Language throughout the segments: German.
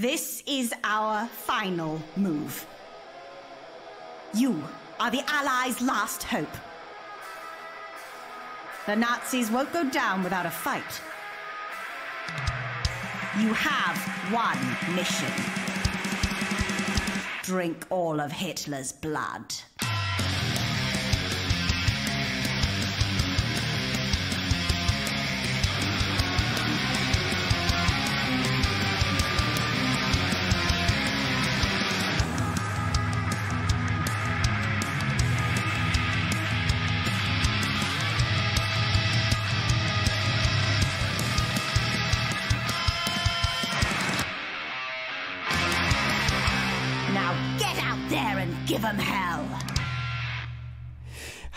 This is our final move. You are the Allies' last hope. The Nazis won't go down without a fight. You have one mission. Drink all of Hitler's blood.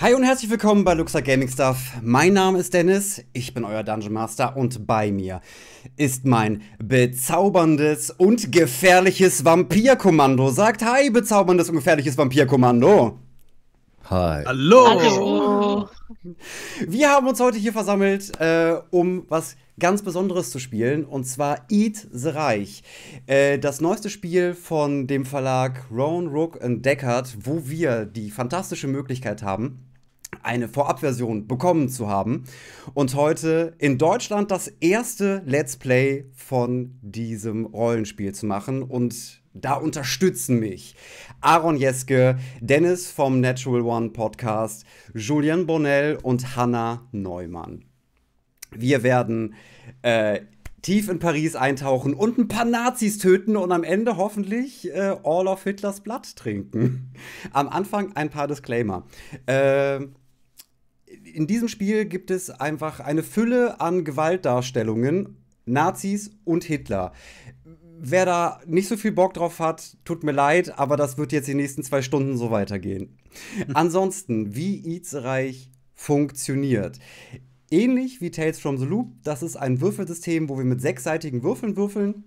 Hi und herzlich willkommen bei Looks Like Gaming Stuff. Mein Name ist Dennis, ich bin euer Dungeon Master und bei mir ist mein bezauberndes und gefährliches Vampirkommando. Sagt hi, bezauberndes und gefährliches Vampirkommando. Hi. Hallo. Hallo. Wir haben uns heute hier versammelt, um was ganz Besonderes zu spielen, und zwar Eat the Reich. Das neueste Spiel von dem Verlag Rowan, Rook und Deckard, wo wir die fantastische Möglichkeit haben, eine Vorabversion bekommen zu haben. Und heute in Deutschland das erste Let's Play von diesem Rollenspiel zu machen. Und da unterstützen mich Aaron Jeske, Dennis vom Natural One Podcast, Julian Bonnell und Hannah Neumann. Wir werden tief in Paris eintauchen und ein paar Nazis töten und am Ende hoffentlich all of Hitlers Blood trinken. Am Anfang ein paar Disclaimer. In diesem Spiel gibt es einfach eine Fülle an Gewaltdarstellungen, Nazis und Hitler. Wer da nicht so viel Bock drauf hat, tut mir leid, aber das wird jetzt die nächsten 2 Stunden so weitergehen. Ansonsten, wie Eat the Reich funktioniert. Ähnlich wie Tales from the Loop, das ist ein Würfelsystem, wo wir mit 6-seitigen Würfeln würfeln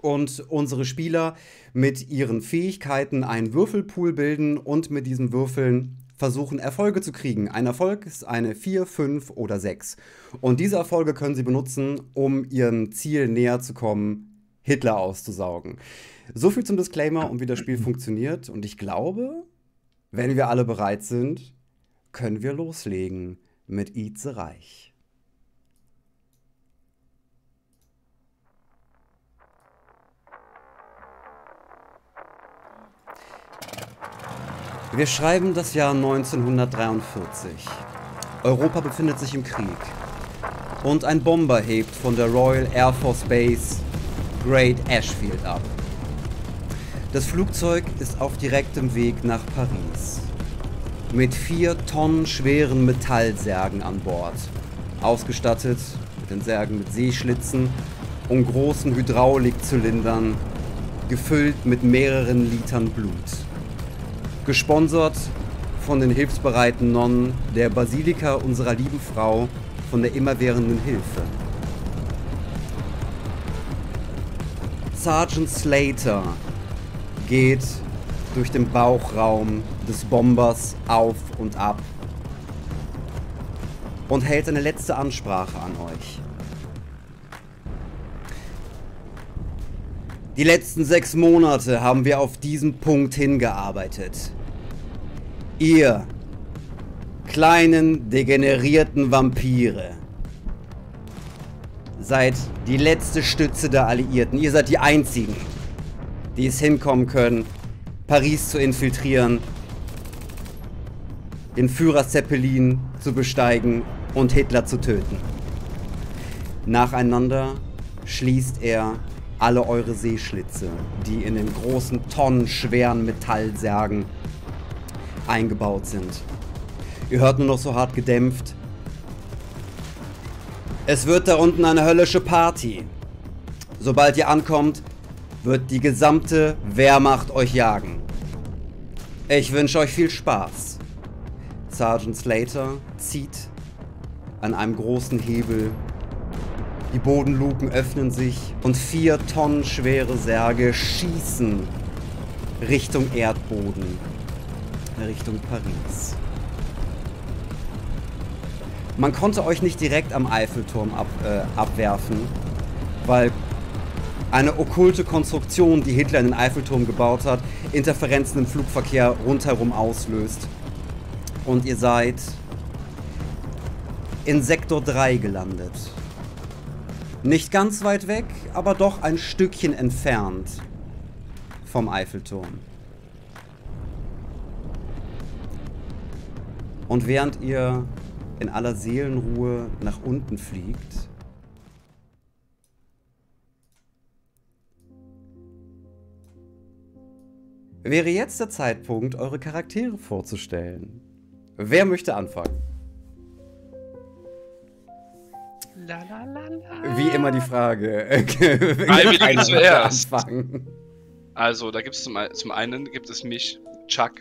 und unsere Spieler mit ihren Fähigkeiten einen Würfelpool bilden und mit diesen Würfeln versuchen, Erfolge zu kriegen. Ein Erfolg ist eine 4, 5 oder 6. Und diese Erfolge können sie benutzen, um ihrem Ziel näher zu kommen, Hitler auszusaugen. So viel zum Disclaimer und wie das Spiel funktioniert. Und ich glaube, wenn wir alle bereit sind, können wir loslegen mit Eat the Reich. Wir schreiben das Jahr 1943. Europa befindet sich im Krieg. Und ein Bomber hebt von der Royal Air Force Base Great Ashfield ab. Das Flugzeug ist auf direktem Weg nach Paris. Mit 4 Tonnen schweren Metallsärgen an Bord. Ausgestattet mit den Särgen mit Seeschlitzen und großen Hydraulikzylindern, gefüllt mit mehreren Litern Blut. Gesponsert von den hilfsbereiten Nonnen der Basilika unserer lieben Frau von der immerwährenden Hilfe. Sergeant Slater geht durch den Bauchraum des Bombers auf und ab und hält eine letzte Ansprache an euch. Die letzten 6 Monate haben wir auf diesen Punkt hingearbeitet. Ihr kleinen, degenerierten Vampire seid die letzte Stütze der Alliierten. Ihr seid die einzigen, die es hinkommen können, Paris zu infiltrieren, den Führer Zeppelin zu besteigen und Hitler zu töten. Nacheinander schließt er alle eure Seeschlitze, die in den großen tonnenschweren Metallsärgen eingebaut sind. Ihr hört nur noch so hart gedämpft: Es wird da unten eine höllische Party. Sobald ihr ankommt, wird die gesamte Wehrmacht euch jagen. Ich wünsche euch viel Spaß. Sergeant Slater zieht an einem großen Hebel. Die Bodenluken öffnen sich und 4 Tonnen schwere Särge schießen Richtung Erdboden, Richtung Paris. Man konnte euch nicht direkt am Eiffelturm abwerfen, weil eine okkulte Konstruktion, die Hitler in den Eiffelturm gebaut hat, Interferenzen im Flugverkehr rundherum auslöst. Und ihr seid in Sektor 3 gelandet. Nicht ganz weit weg, aber doch ein Stückchen entfernt vom Eiffelturm. Und während ihr in aller Seelenruhe nach unten fliegt, wäre jetzt der Zeitpunkt, eure Charaktere vorzustellen. Wer möchte anfangen? La, la, la, la. Wie immer die Frage. Einer zuerst anfangen. Also, da gibt es zum einen mich, Chuck,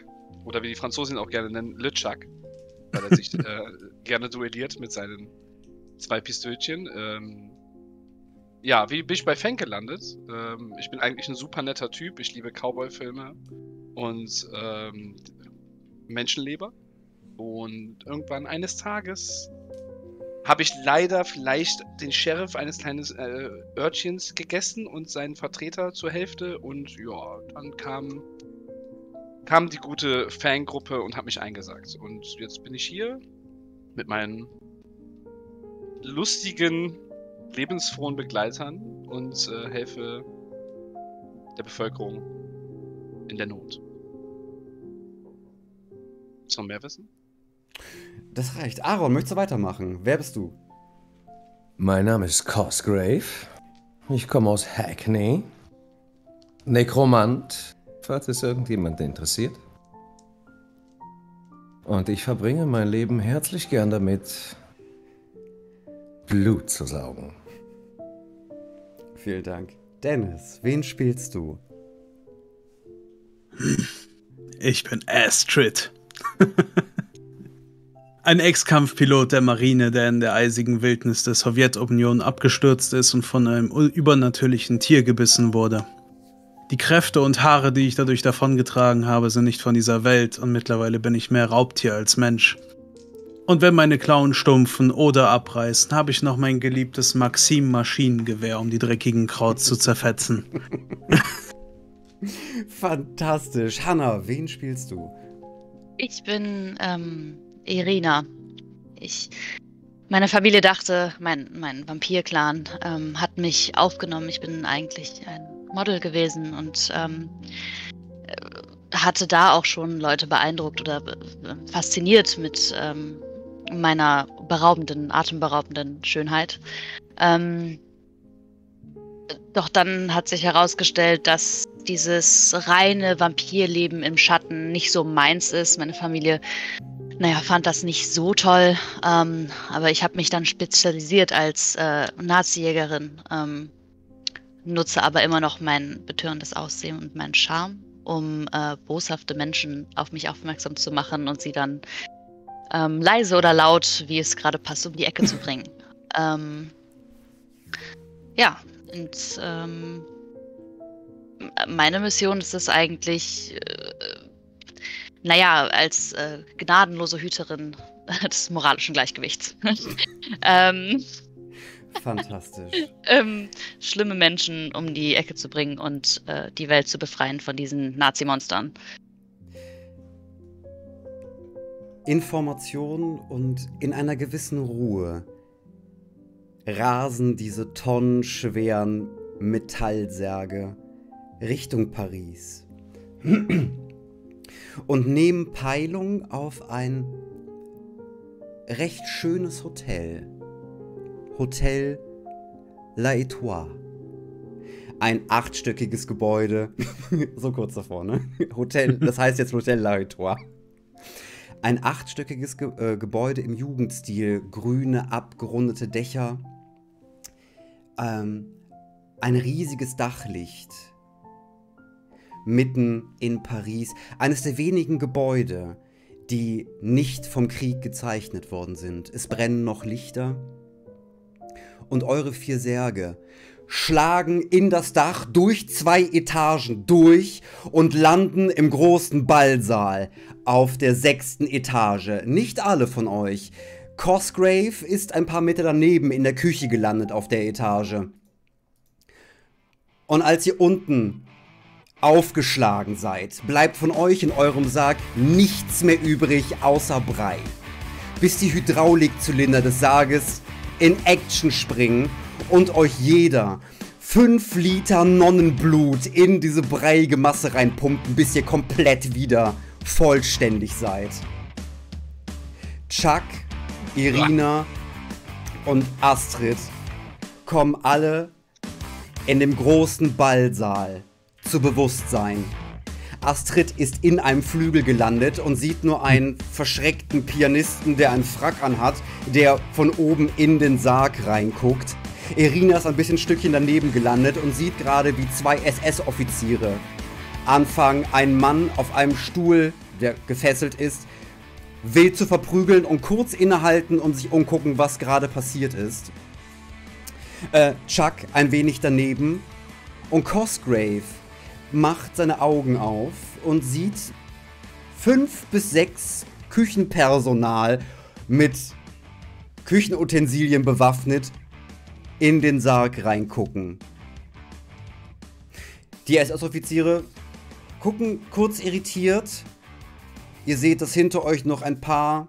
oder wie die Franzosen auch gerne nennen, LeChuck, weil er sich gerne duelliert mit seinen zwei Pistölchen. Ja, wie bin ich bei Fenk gelandet? Ich bin eigentlich ein super netter Typ, ich liebe Cowboy-Filme und Menschenleber. Und irgendwann eines Tages habe ich leider vielleicht den Sheriff eines kleinen Örtchens gegessen und seinen Vertreter zur Hälfte. Und ja, dann kam die gute Fangruppe und hat mich eingesagt. Und jetzt bin ich hier mit meinen lustigen, lebensfrohen Begleitern und helfe der Bevölkerung in der Not. Willst du noch mehr wissen? Das reicht. Aaron, möchtest du weitermachen? Wer bist du? Mein Name ist Cosgrave. Ich komme aus Hackney. Nekromant, falls es irgendjemand interessiert. Und ich verbringe mein Leben herzlich gern damit, Blut zu saugen. Vielen Dank. Dennis, wen spielst du? Ich bin Astrid. Ein Ex-Kampfpilot der Marine, der in der eisigen Wildnis der Sowjetunion abgestürzt ist und von einem übernatürlichen Tier gebissen wurde. Die Kräfte und Haare, die ich dadurch davongetragen habe, sind nicht von dieser Welt und mittlerweile bin ich mehr Raubtier als Mensch. Und wenn meine Klauen stumpfen oder abreißen, habe ich noch mein geliebtes Maxim-Maschinengewehr, um die dreckigen Krauts zu zerfetzen. Fantastisch. Hannah, wen spielst du? Ich bin, Irina. Meine Familie dachte, mein Vampir-Clan hat mich aufgenommen. Ich bin eigentlich ein Model gewesen und hatte da auch schon Leute beeindruckt oder fasziniert mit meiner atemberaubenden Schönheit. Doch dann hat sich herausgestellt, dass dieses reine Vampirleben im Schatten nicht so meins ist. Meine Familie fand das nicht so toll, aber ich habe mich dann spezialisiert als Nazi-Jägerin, nutze aber immer noch mein betörendes Aussehen und meinen Charme, um boshafte Menschen auf mich aufmerksam zu machen und sie dann leise oder laut, wie es gerade passt, um die Ecke zu bringen. Meine Mission ist es eigentlich, als gnadenlose Hüterin des moralischen Gleichgewichts. Fantastisch. Schlimme Menschen um die Ecke zu bringen und die Welt zu befreien von diesen Nazi-Monstern. Information und in einer gewissen Ruhe rasen diese tonnenschweren Metallsärge Richtung Paris und nehmen Peilung auf ein recht schönes Hotel. Hôtel L'Étoile. Ein 8-stöckiges Gebäude. So kurz davor, ne? Hotel, das heißt jetzt Hôtel L'Étoile. Ein 8-stöckiges Gebäude im Jugendstil. Grüne, abgerundete Dächer. Ein riesiges Dachlicht. Mitten in Paris. Eines der wenigen Gebäude, die nicht vom Krieg gezeichnet worden sind. Es brennen noch Lichter. Und eure vier Särge schlagen in das Dach durch 2 Etagen durch und landen im großen Ballsaal auf der 6. Etage. Nicht alle von euch. Cosgrave ist ein paar Meter daneben in der Küche gelandet auf der Etage. Und als ihr unten aufgeschlagen seid, bleibt von euch in eurem Sarg nichts mehr übrig außer Brei. Bis die Hydraulikzylinder des Sarges in Action springen und euch jeder 5 Liter Nonnenblut in diese breiige Masse reinpumpen, bis ihr komplett wieder vollständig seid. Chuck, Irina und Astrid kommen alle in dem großen Ballsaal zu Bewusstsein. Astrid ist in einem Flügel gelandet und sieht nur einen verschreckten Pianisten, der einen Frack anhat, der von oben in den Sarg reinguckt. Irina ist ein bisschen Stückchen daneben gelandet und sieht gerade, wie 2 SS-Offiziere anfangen, einen Mann auf einem Stuhl, der gefesselt ist, wild zu verprügeln und kurz innehalten und sich umgucken, was gerade passiert ist. Chuck ein wenig daneben und Cosgrave macht seine Augen auf und sieht 5 bis 6 Küchenpersonal mit Küchenutensilien bewaffnet in den Sarg reingucken. Die SS-Offiziere gucken kurz irritiert. Ihr seht, dass hinter euch noch ein paar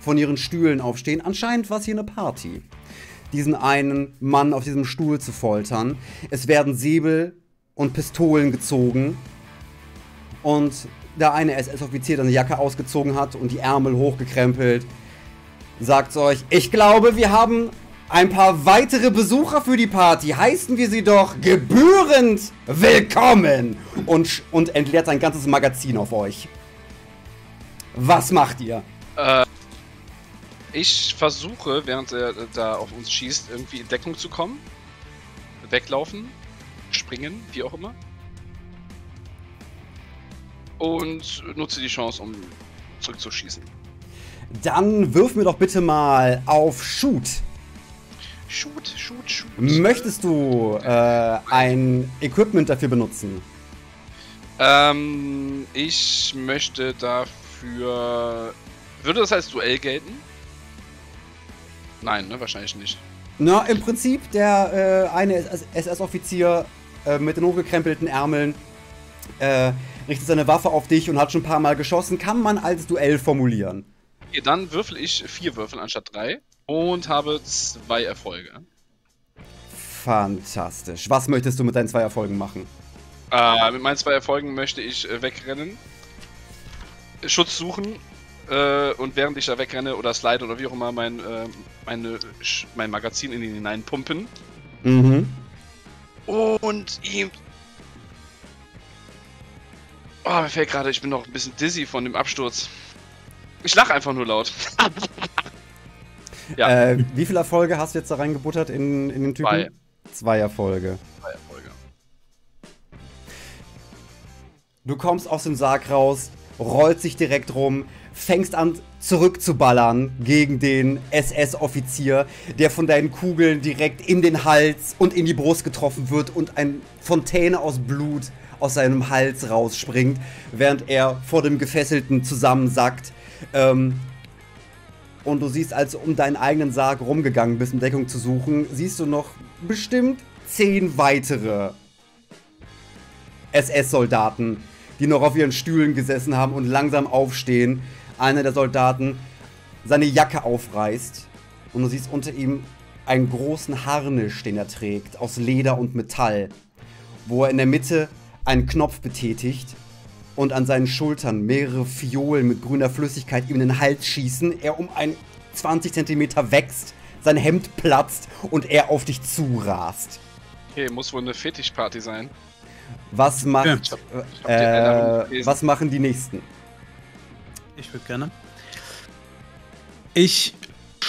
von ihren Stühlen aufstehen. Anscheinend war es hier eine Party, diesen einen Mann auf diesem Stuhl zu foltern. Es werden Säbel und Pistolen gezogen. Und der eine SS-Offizier, der eine Jacke ausgezogen hat und die Ärmel hochgekrempelt, sagt euch: Ich glaube, wir haben ein paar weitere Besucher für die Party, heißen wir sie doch gebührend willkommen, und entleert ein ganzes Magazin auf euch. Was macht ihr? Ich versuche, während er da auf uns schießt, irgendwie in Deckung zu kommen. Weglaufen, springen, wie auch immer. Und nutze die Chance, um zurückzuschießen. Dann wirf mir doch bitte mal auf Shoot. Shoot. Möchtest du ein Equipment dafür benutzen? Ich möchte dafür... Würde das als Duell gelten? Nein, ne? Wahrscheinlich nicht. Na, im Prinzip, der eine SS-Offizier mit den hochgekrempelten Ärmeln richtet seine Waffe auf dich und hat schon ein paar Mal geschossen. Kann man als Duell formulieren. Okay, dann würfel ich 4 Würfel anstatt 3. Und habe 2 Erfolge. Fantastisch. Was möchtest du mit deinen 2 Erfolgen machen? Mit meinen 2 Erfolgen möchte ich wegrennen, Schutz suchen und während ich da wegrenne oder slide oder wie auch immer mein Magazin in ihn hineinpumpen. Mhm. Und ihm... Oh, mir fällt gerade, ich bin noch ein bisschen dizzy von dem Absturz. Ich lache einfach nur laut. Ja. Wie viele Erfolge hast du jetzt da reingebuttert in den Typen? 2 Erfolge. 2 Erfolge. Du kommst aus dem Sarg raus, rollst dich direkt rum, fängst an zurückzuballern gegen den SS-Offizier, der von deinen Kugeln direkt in den Hals und in die Brust getroffen wird und eine Fontäne aus Blut aus seinem Hals rausspringt, während er vor dem Gefesselten zusammensackt. Und du siehst, als du um deinen eigenen Sarg rumgegangen bist, um Deckung zu suchen, siehst du noch bestimmt 10 weitere SS-Soldaten, die noch auf ihren Stühlen gesessen haben und langsam aufstehen. Einer der Soldaten seine Jacke aufreißt und du siehst unter ihm einen großen Harnisch, den er trägt, aus Leder und Metall, wo er in der Mitte einen Knopf betätigt. Und an seinen Schultern mehrere Fiolen mit grüner Flüssigkeit ihm in den Hals schießen. Er um einen 20 Zentimeter wächst, sein Hemd platzt und er auf dich zurast. Okay, muss wohl eine Fetischparty sein. Was macht, ja, was machen die Nächsten? Ich würde gerne.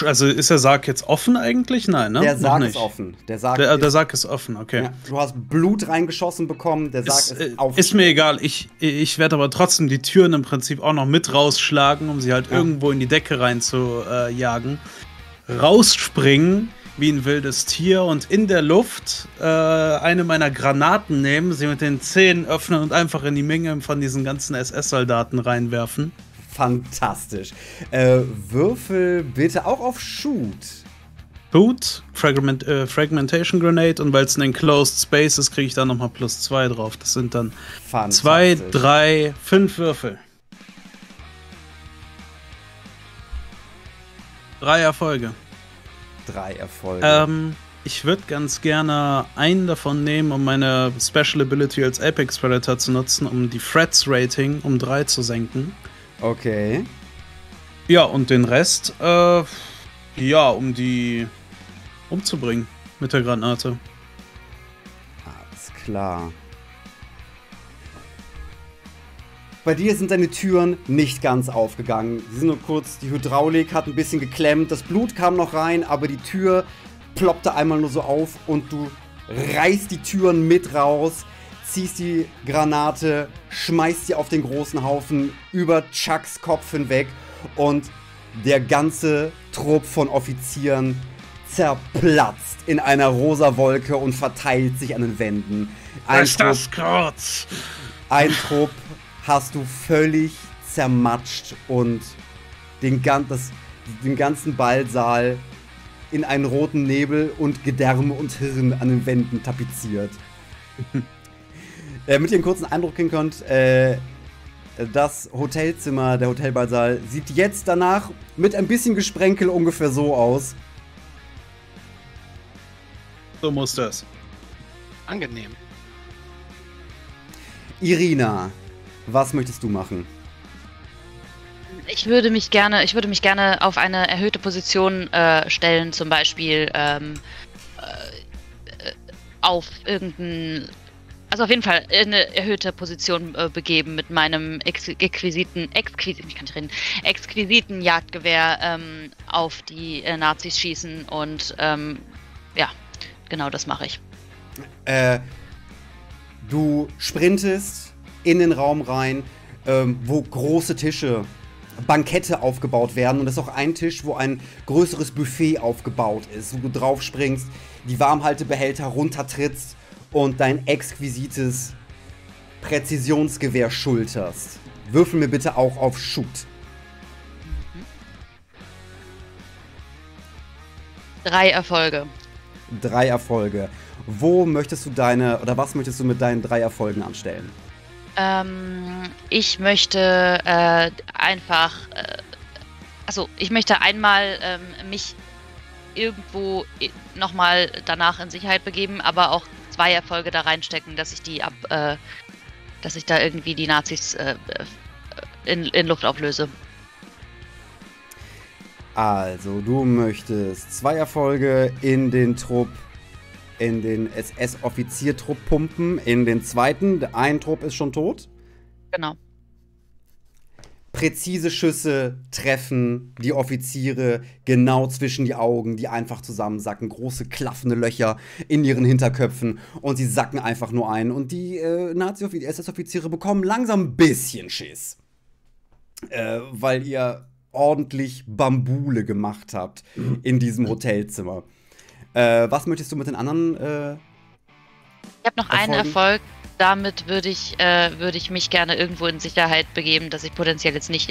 Also ist der Sarg jetzt offen eigentlich? Nein, ne? Der Sarg ist offen. Der Sarg ist offen, okay. Ja, du hast Blut reingeschossen bekommen, der Sarg ist offen. Ist mir egal, ich werde aber trotzdem die Türen im Prinzip auch noch mit rausschlagen, um sie halt irgendwo in die Decke rein zu jagen. Rausspringen wie ein wildes Tier und in der Luft eine meiner Granaten nehmen, sie mit den Zähnen öffnen und einfach in die Menge von diesen ganzen SS-Soldaten reinwerfen. Fantastisch. Würfel bitte auch auf Shoot. Boot, Fragmentation Grenade, und weil es ein Enclosed Space ist, kriege ich da nochmal +2 drauf. Das sind dann 2, 3, 5 Würfel. 3 Erfolge. 3 Erfolge. Ich würde ganz gerne einen davon nehmen, um meine Special Ability als Apex Predator zu nutzen, um die Threats Rating um 3 zu senken. Okay. Ja, und den Rest, ja, um die umzubringen mit der Granate. Alles klar. Bei dir sind deine Türen nicht ganz aufgegangen. Sie sind nur kurz, die Hydraulik hat ein bisschen geklemmt, das Blut kam noch rein, aber die Tür ploppte einmal nur so auf und du reißt die Türen mit raus, ziehst die Granate, schmeißt sie auf den großen Haufen über Chucks Kopf hinweg und der ganze Trupp von Offizieren zerplatzt in einer rosa Wolke und verteilt sich an den Wänden. Ein Trupp hast du völlig zermatscht und den ganzen Ballsaal in einen roten Nebel und Gedärme und Hirn an den Wänden tapeziert. Damit ihr einen kurzen Eindruck kriegen könnt, das Hotelzimmer, der Hotelballsaal, sieht jetzt danach mit ein bisschen Gesprenkel ungefähr so aus. So muss das. Angenehm. Irina, was möchtest du machen? Ich würde mich gerne auf eine erhöhte Position stellen, zum Beispiel auf irgendeinen, also auf jeden Fall eine erhöhte Position begeben mit meinem exquisiten Jagdgewehr auf die Nazis schießen und ja, genau das mache ich. Du sprintest in den Raum rein, wo große Tische, Bankette aufgebaut werden, und das ist auch ein Tisch, wo ein größeres Buffet aufgebaut ist, wo du drauf springst, die Warmhaltebehälter runtertrittst und dein exquisites Präzisionsgewehr schulterst. Würfel mir bitte auch auf Shoot. 3 Erfolge. 3 Erfolge. Wo möchtest du was möchtest du mit deinen 3 Erfolgen anstellen? Ich möchte einfach, also ich möchte einmal mich irgendwo nochmal danach in Sicherheit begeben, aber auch 2 Erfolge da reinstecken, dass ich dass ich da irgendwie die Nazis in Luft auflöse. Also du möchtest 2 Erfolge in den Trupp, in den SS-Offizier-Trupp pumpen, in den zweiten. Der eine Trupp ist schon tot. Genau. Präzise Schüsse treffen die Offiziere genau zwischen die Augen, die einfach zusammensacken. Große, klaffende Löcher in ihren Hinterköpfen und sie sacken einfach nur ein. Und die SS-Offiziere bekommen langsam ein bisschen Schiss, weil ihr ordentlich Bambule gemacht habt in diesem Hotelzimmer. Was möchtest du mit den anderen Ich habe noch einen Erfolg. Damit würde ich mich gerne irgendwo in Sicherheit begeben, dass ich potenziell jetzt nicht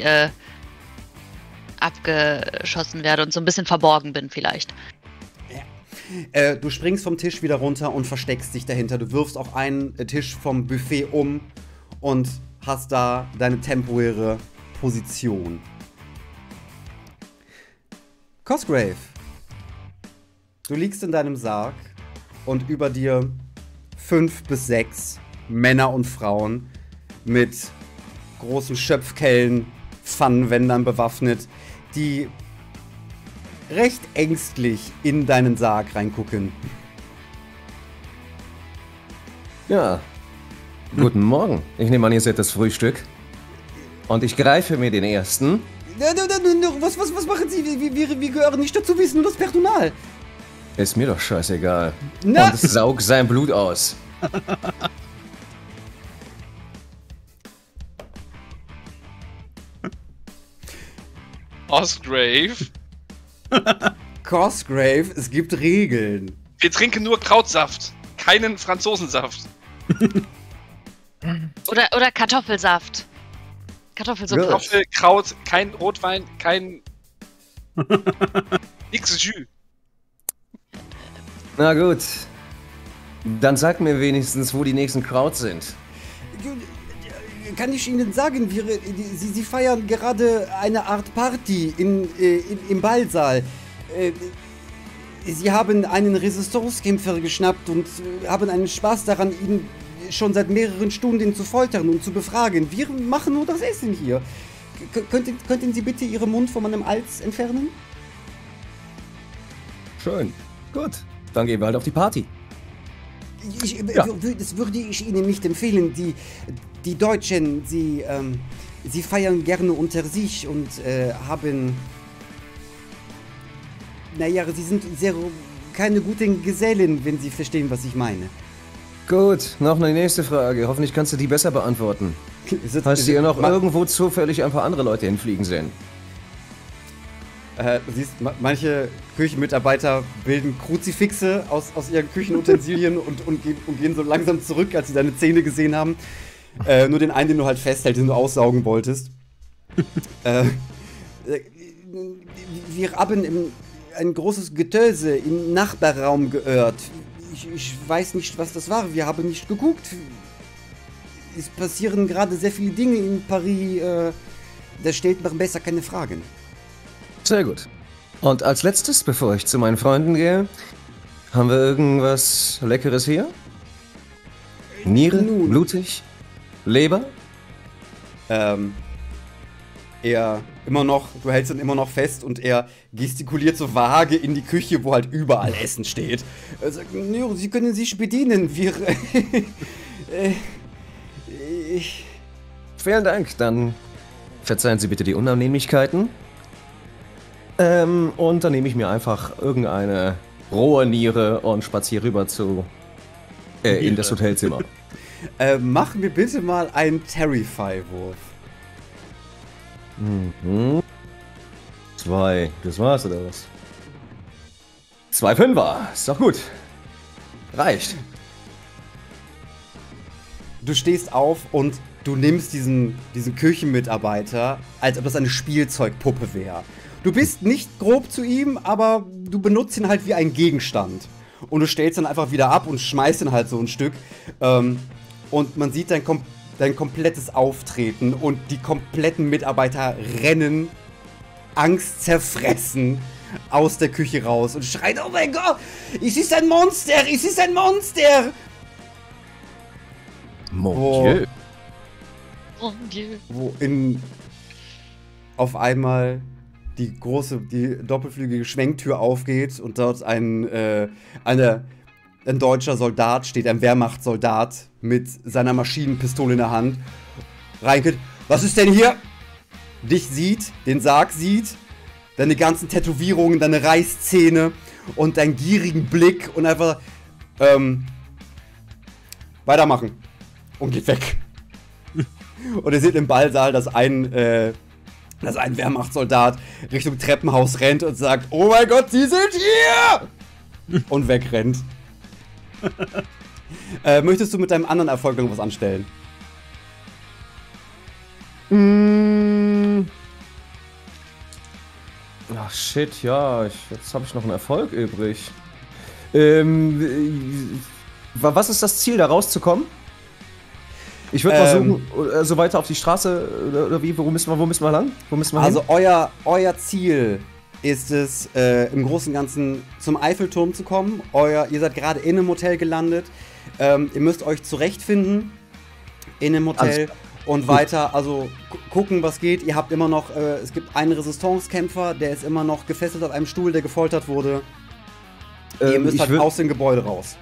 abgeschossen werde und so ein bisschen verborgen bin vielleicht. Ja. Du springst vom Tisch wieder runter und versteckst dich dahinter. Du wirfst auch einen Tisch vom Buffet um und hast da deine temporäre Position. Cosgrave, du liegst in deinem Sarg und über dir 5 bis 6 Männer und Frauen mit großen Schöpfkellen, Pfannenwendern bewaffnet, die recht ängstlich in deinen Sarg reingucken. Ja, guten Morgen. Ich nehme an, ihr seid das Frühstück. Und ich greife mir den ersten. Was machen Sie? Wir gehören nicht dazu, wir sind nur das Personal. Ist mir doch scheißegal. Na? Und saug sein Blut aus. Cosgrave, es gibt Regeln. Wir trinken nur Krautsaft, keinen Franzosensaft. oder Kartoffelsaft. Kartoffelsuppe. Kartoffel, Kraut, kein Rotwein, kein nix Jus. Na gut. Dann sagt mir wenigstens, wo die nächsten Crowds sind. Kann ich Ihnen sagen, Sie feiern gerade eine Art Party im Ballsaal. Sie haben einen Resistancekämpfer geschnappt und haben einen Spaß daran, ihn schon seit mehreren Stunden zu foltern und zu befragen. Wir machen nur das Essen hier. Könnten Sie bitte Ihren Mund von meinem Hals entfernen? Schön. Gut. Dann gehen wir halt auf die Party. Das würde ich Ihnen nicht empfehlen. Die Deutschen, sie feiern gerne unter sich und haben... Naja, sie sind keine guten Gesellen, wenn Sie verstehen, was ich meine. Gut, noch eine nächste Frage. Hoffentlich kannst du die besser beantworten. Hast du ja noch irgendwo zufällig ein paar andere Leute hinfliegen sehen? Siehst, manche Küchenmitarbeiter bilden Kruzifixe aus ihren Küchenutensilien und gehen so langsam zurück, als sie deine Zähne gesehen haben. Nur den einen, den du halt festhältst, den du aussaugen wolltest. Wir haben ein großes Getöse im Nachbarraum gehört. Ich weiß nicht, was das war. Wir haben nicht geguckt. Es passieren gerade sehr viele Dinge in Paris. Da steht man besser keine Fragen. Sehr gut. Und als letztes, bevor ich zu meinen Freunden gehe, haben wir irgendwas Leckeres hier? Niere? Nun. Blutig? Leber? Er immer noch, du hältst ihn immer noch fest und er gestikuliert so vage in die Küche, wo halt überall Essen steht. Er sagt, nö, Sie können sich bedienen, wir... Vielen Dank, dann verzeihen Sie bitte die Unannehmlichkeiten. Und dann nehme ich mir einfach irgendeine rohe Niere und spaziere rüber zu... in das Hotelzimmer. Machen wir bitte mal einen Terrify-Wurf. Mhm. 2. Das war's, oder was? 2 5er. Ist doch gut. Reicht. Du stehst auf und du nimmst diesen Küchenmitarbeiter, als ob das eine Spielzeugpuppe wäre. Du bist nicht grob zu ihm, aber du benutzt ihn halt wie einen Gegenstand. Und du stellst ihn einfach wieder ab und schmeißt ihn halt so ein Stück. Und man sieht dein komplettes Auftreten und die kompletten Mitarbeiter rennen, angstzerfressen, aus der Küche raus und schreien, oh mein Gott, es ist ein Monster, es ist ein Monster! Mon Dieu. Mon Dieu. Wo auf einmal die große, doppelflügige Schwenktür aufgeht und dort ein deutscher Soldat steht, ein Wehrmachtssoldat mit seiner Maschinenpistole in der Hand, reingeht, was ist denn hier? Dich sieht, den Sarg sieht, deine ganzen Tätowierungen, deine Reißzähne und deinen gierigen Blick und einfach, weitermachen und geht weg. Und ihr seht im Ballsaal, dass ein Wehrmachtssoldat Richtung Treppenhaus rennt und sagt, oh mein Gott, sie sind hier! Und wegrennt. Möchtest du mit deinem anderen Erfolg irgendwas anstellen? Ach shit, ja, jetzt habe ich noch einen Erfolg übrig. Was ist das Ziel, da rauszukommen? Ich würde versuchen, so weiter auf die Straße, oder wie, wo müssen wir lang? Wo müssen wir hin? Euer Ziel ist es, im Großen und Ganzen zum Eiffelturm zu kommen. Ihr seid gerade in einem Hotel gelandet. Ihr müsst euch zurechtfinden in einem Hotel und weiter, also gucken, was geht. Ihr habt immer noch, es gibt einen Resistancekämpfer, der ist immer noch gefesselt auf einem Stuhl, der gefoltert wurde. Ihr müsst halt aus dem Gebäude raus.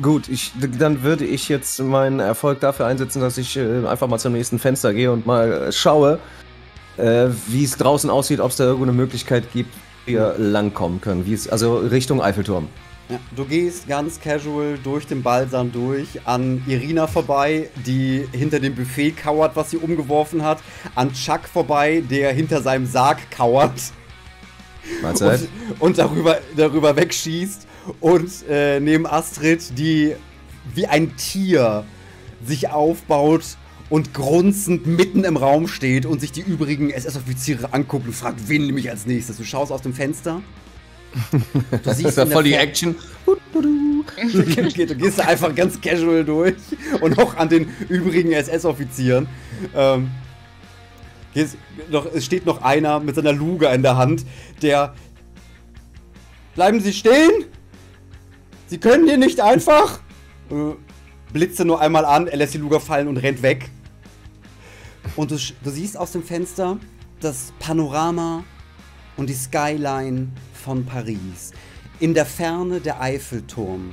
Gut, dann würde ich jetzt meinen Erfolg dafür einsetzen, dass ich einfach mal zum nächsten Fenster gehe und mal schaue, wie es draußen aussieht, ob es da irgendeine Möglichkeit gibt, wie wir langkommen können. Also Richtung Eiffelturm. Ja, du gehst ganz casual durch den Ballsaal durch, an Irina vorbei, die hinter dem Buffet kauert, was sie umgeworfen hat, an Chuck vorbei, der hinter seinem Sarg kauert und darüber wegschießt. Und neben Astrid, die wie ein Tier sich aufbaut und grunzend mitten im Raum steht und sich die übrigen SS-Offiziere anguckt und fragt, wen nehme ich als nächstes? Du schaust aus dem Fenster Du siehst ja voll die Action. Du gehst einfach ganz casual durch und auch an den übrigen SS-Offizieren. Es steht noch einer mit seiner Luge in der Hand, der... Bleiben Sie stehen! Sie können hier nicht einfach! Blitzt er nur einmal an, er lässt die Luge fallen und rennt weg. Und du siehst aus dem Fenster das Panorama und die Skyline von Paris. In der Ferne der Eiffelturm,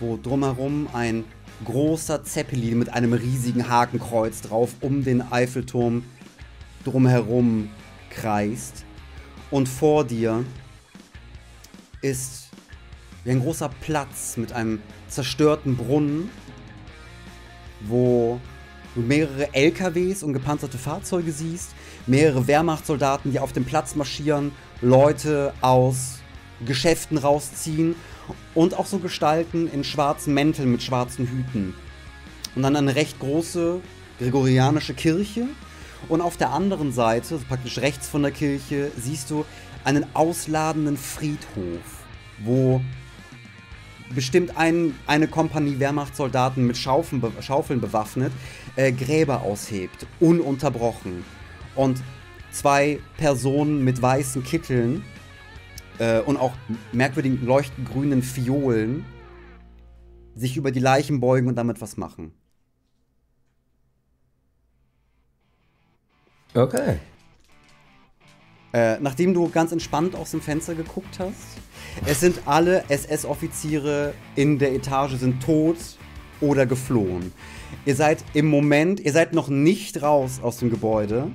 wo drumherum ein großer Zeppelin mit einem riesigen Hakenkreuz drauf um den Eiffelturm drumherum kreist. Und vor dir ist ein großer Platz mit einem zerstörten Brunnen, wo du mehrere LKWs und gepanzerte Fahrzeuge siehst, mehrere Wehrmachtssoldaten, die auf dem Platz marschieren, Leute aus Geschäften rausziehen und auch so Gestalten in schwarzen Mänteln mit schwarzen Hüten. Und dann eine recht große gregorianische Kirche und auf der anderen Seite, also praktisch rechts von der Kirche, siehst du einen ausladenden Friedhof, wo bestimmt eine Kompanie Wehrmachtssoldaten mit Schaufeln bewaffnet Gräber aushebt, ununterbrochen. Und zwei Personen mit weißen Kitteln und auch merkwürdigen leuchtend grünen Fiolen sich über die Leichen beugen und damit was machen. Okay. Nachdem du ganz entspannt aus dem Fenster geguckt hast, es sind alle SS-Offiziere in der Etage sind tot oder geflohen. Ihr seid im Moment, ihr seid noch nicht raus aus dem Gebäude,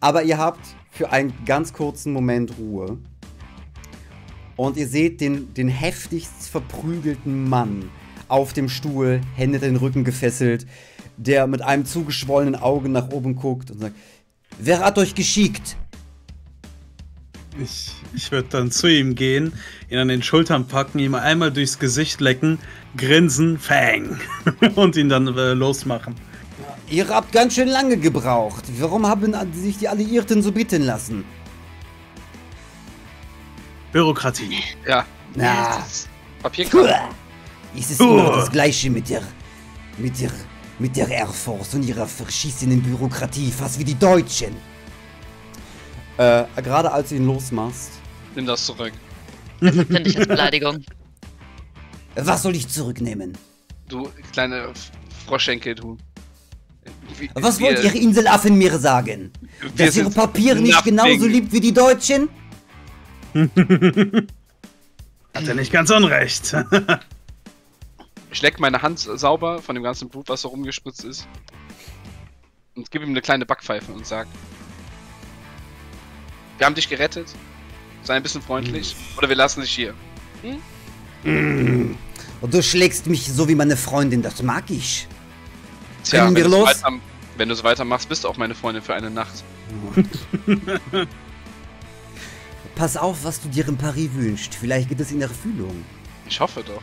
aber ihr habt für einen ganz kurzen Moment Ruhe. Und ihr seht den heftigst verprügelten Mann auf dem Stuhl, Hände den Rücken gefesselt, der mit einem zugeschwollenen Auge nach oben guckt und sagt, wer hat euch geschickt? Ich würde dann zu ihm gehen, ihn an den Schultern packen, ihm einmal durchs Gesicht lecken, grinsen, Fang! und ihn dann losmachen. Ihr habt ganz schön lange gebraucht. Warum haben sich die Alliierten so bitten lassen? Bürokratie. Ja. Na. Papierkram. Es ist immer das Gleiche mit der Air Force und ihrer verschissenen Bürokratie, fast wie die Deutschen. Gerade als du ihn losmachst. Nimm das zurück. Das empfinde ich als Beleidigung. Was soll ich zurücknehmen? Du kleine Froschenkel, du. Was wollt ihr Inselaffen mir sagen? Dass ihr Papier nicht genauso liebt wie die Deutschen? Hat er nicht ganz unrecht. Ich leck meine Hand sauber von dem ganzen Blut, was da rumgespritzt ist. Und gebe ihm eine kleine Backpfeife und sag... Wir haben dich gerettet. Sei ein bisschen freundlich. Oder wir lassen dich hier. Hm? Du schlägst mich so wie meine Freundin. Das mag ich. Tja, wenn wir los? Wenn du es weitermachst, bist du auch meine Freundin für eine Nacht. Pass auf, was du dir in Paris wünschst. Vielleicht geht es in Erfüllung. Ich hoffe doch.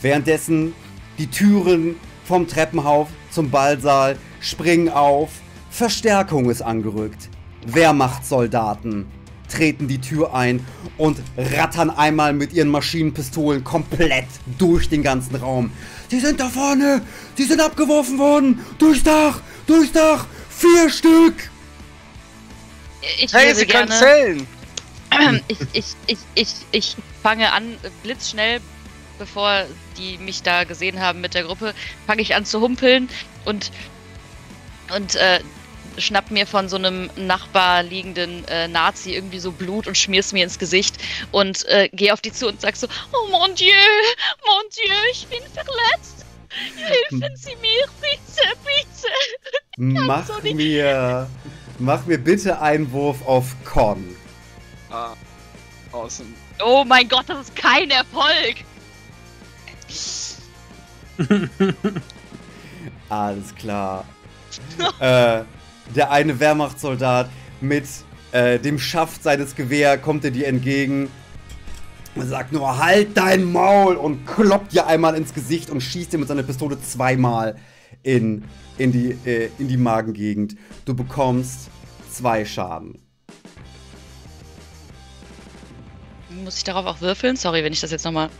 Währenddessen die Türen vom Treppenhaus zum Ballsaal springen auf. Verstärkung ist angerückt. Wehrmachtssoldaten treten die Tür ein und rattern einmal mit ihren Maschinenpistolen komplett durch den ganzen Raum. Sie sind da vorne! Sie sind abgeworfen worden! Durchs Dach! Durchs Dach! 4 Stück! Hey, sie können zählen! Ich fange an, blitzschnell, bevor die mich da gesehen haben mit der Gruppe, fange ich an zu humpeln und schnapp mir von so einem Nachbar liegenden Nazi irgendwie so Blut und schmier's mir ins Gesicht und gehe auf die zu und sag so, oh mon Dieu, ich bin verletzt, helfen Sie mir, bitte, bitte. Mach mir bitte einen Wurf auf Con. Ah, awesome. Oh mein Gott, das ist kein Erfolg. Alles klar. Der eine Wehrmachtssoldat mit dem Schaft seines Gewehrs kommt er dir entgegen und sagt nur, halt dein Maul und kloppt dir einmal ins Gesicht und schießt dir mit seiner Pistole zweimal in die Magengegend. Du bekommst 2 Schaden. Muss ich darauf auch würfeln? Sorry, wenn ich das jetzt nochmal...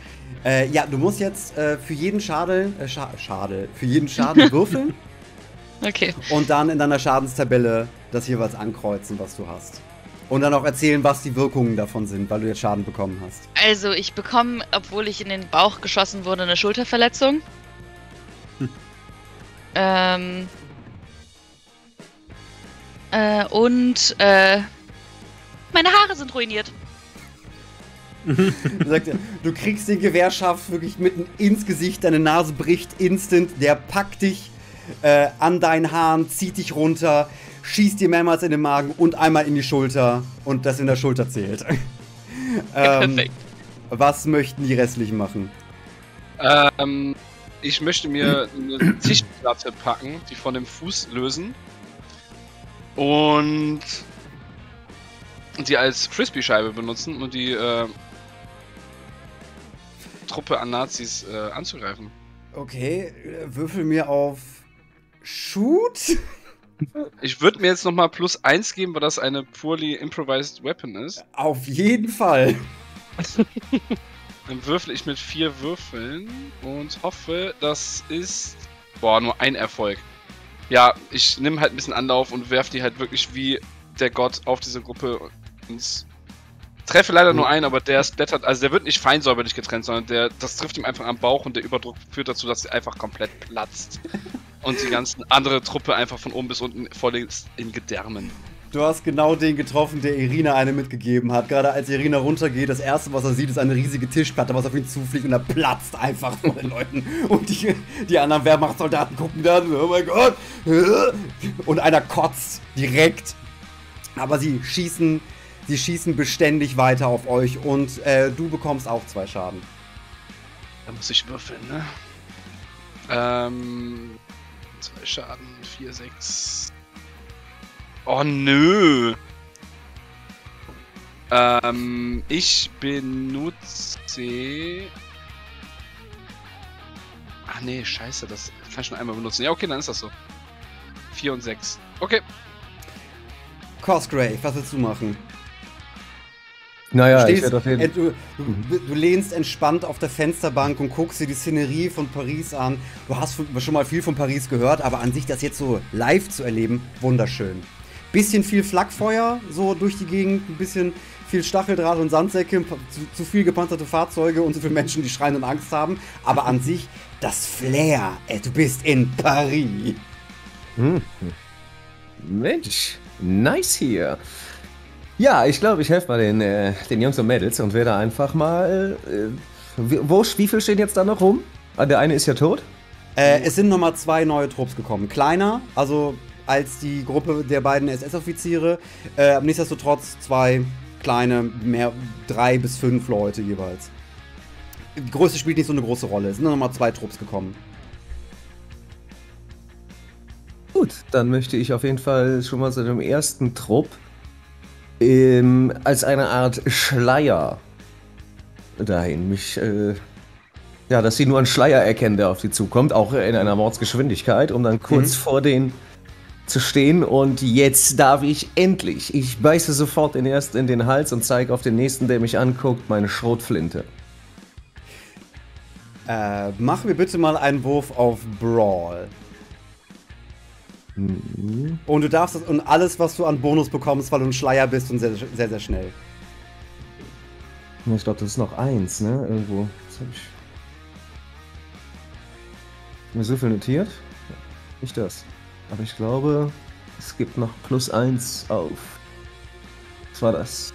ja, du musst jetzt für jeden Schaden... für jeden Schaden würfeln. Okay. Und dann in deiner Schadenstabelle das jeweils ankreuzen, was du hast. Und dann auch erzählen, was die Wirkungen davon sind, weil du jetzt Schaden bekommen hast. Also, ich bekomme, obwohl ich in den Bauch geschossen wurde, eine Schulterverletzung. Meine Haare sind ruiniert. Du kriegst den Gewehrschaft wirklich mitten ins Gesicht, deine Nase bricht instant, der packt dich an deinen Haaren, zieht dich runter, schießt dir mehrmals in den Magen und einmal in die Schulter und das in der Schulter zählt. Ja, perfekt. Was möchten die Restlichen machen? Ich möchte mir eine Tischplatte packen, die von dem Fuß lösen und die als Frisbee-Scheibe benutzen, um die Truppe an Nazis anzugreifen. Okay, würfel mir auf Shoot. Ich würde mir jetzt nochmal +1 geben, weil das eine purely improvised weapon ist. Auf jeden Fall. Dann würfel ich mit 4 Würfeln und hoffe, das ist... Boah, nur ein Erfolg. Ja, ich nehme halt ein bisschen Anlauf und werfe die halt wirklich wie der Gott auf diese Gruppe und treffe leider nur einen, aber der splattert, also der wird nicht feinsäuberlich getrennt, sondern das trifft ihm einfach am Bauch und der Überdruck führt dazu, dass er einfach komplett platzt und die ganze andere Truppe einfach von oben bis unten voll in Gedärmen. Du hast genau den getroffen, der Irina eine mitgegeben hat. Gerade als Irina runtergeht, das erste, was er sieht, ist eine riesige Tischplatte, was auf ihn zufliegt und er platzt einfach von den Leuten. Und die anderen Wehrmachtssoldaten gucken da, oh mein Gott, und einer kotzt direkt. Aber sie schießen beständig weiter auf euch und du bekommst auch 2 Schaden. Da muss ich würfeln, ne? 2 Schaden, 4, 6. Oh nö! Ich benutze... Ach nee, scheiße, das kann ich schon einmal benutzen. Ja, okay, dann ist das so. 4 und 6. Okay. Cosgrave, was willst du machen? Naja, stehst, ich werde auf jeden Fall. Du lehnst entspannt auf der Fensterbank und guckst dir die Szenerie von Paris an. Du hast schon mal viel von Paris gehört, aber an sich das jetzt so live zu erleben, wunderschön. Bisschen viel Flakfeuer so durch die Gegend, ein bisschen viel Stacheldraht und Sandsäcke, zu viel gepanzerte Fahrzeuge und so viele Menschen, die schreien und Angst haben. Aber an sich das Flair, du bist in Paris. Hm. Mensch. Nice hier. Ja, ich glaube, ich helfe mal den Jungs und Mädels und werde einfach mal... wo Schwiefel stehen jetzt da noch rum? Der eine ist ja tot. Es sind nochmal 2 neue Trupps gekommen. Kleiner, also als die Gruppe der beiden SS-Offiziere. Nichtsdestotrotz 2 kleine, 3 bis 5 Leute jeweils. Die Größe spielt nicht so eine große Rolle. Es sind nochmal 2 Trupps gekommen. Gut, dann möchte ich auf jeden Fall schon mal zu dem ersten Trupp als eine Art Schleier dahin. Ja, dass sie nur einen Schleier erkennen, der auf sie zukommt, auch in einer Mordsgeschwindigkeit, um dann kurz vor denen zu stehen. Und jetzt darf ich endlich. Ich beiße sofort den ersten in den Hals und zeige auf den nächsten, der mich anguckt, meine Schrotflinte. Mach mir bitte mal einen Wurf auf Brawl. Und du darfst das und alles, was du an Bonus bekommst, weil du ein Schleier bist und sehr, sehr, sehr schnell. Ich glaube, das ist noch 1, ne? Irgendwo. Das habe ich mir so viel notiert. Nicht das. Aber ich glaube, es gibt noch +1 auf. Was war das?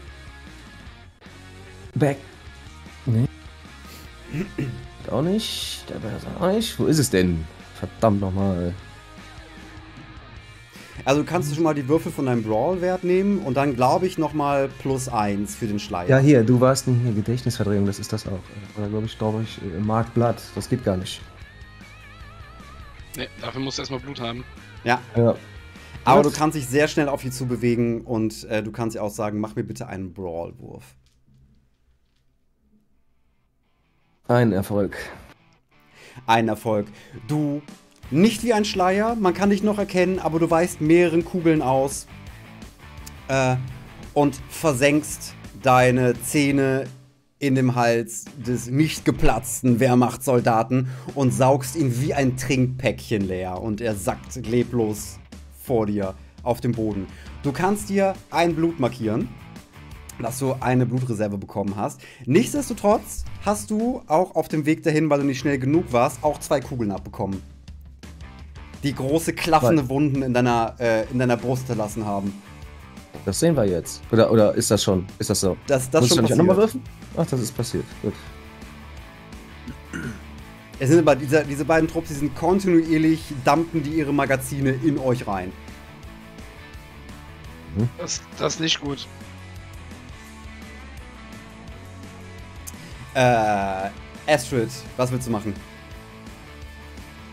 Back. Nee. Auch nicht. Wo ist es denn? Verdammt nochmal. Also kannst du schon mal die Würfel von deinem Brawl-Wert nehmen und dann, glaube ich, nochmal +1 für den Schleier. Ja, hier, du warst nicht hier. Gedächtnisverdrehung, das ist das auch. Oder glaube ich, Mark Blatt. Das geht gar nicht. Nee, dafür musst du erstmal Blut haben. Ja. Aber du kannst dich sehr schnell auf die zu bewegen und du kannst ja auch sagen, mach mir bitte einen Brawl-Wurf. Ein Erfolg. Ein Erfolg. Du... Nicht wie ein Schleier, man kann dich noch erkennen, aber du weichst mehreren Kugeln aus und versenkst deine Zähne in dem Hals des nicht geplatzten Wehrmachtssoldaten und saugst ihn wie ein Trinkpäckchen leer und er sackt leblos vor dir auf dem Boden. Du kannst dir ein Blut markieren, dass du eine Blutreserve bekommen hast. Nichtsdestotrotz hast du auch auf dem Weg dahin, weil du nicht schnell genug warst, auch 2 Kugeln abbekommen, die große klaffende Wunden in deiner Brust hinterlassen haben. Das sehen wir jetzt. Oder ist das schon? Ist das so? Das schon passiert. Musst du nicht nochmal werfen? Ach, das ist passiert. Gut. Es sind aber diese beiden Trupps, die sind kontinuierlich, dampfen die ihre Magazine in euch rein. Mhm. Das ist nicht gut. Astrid, was willst du machen?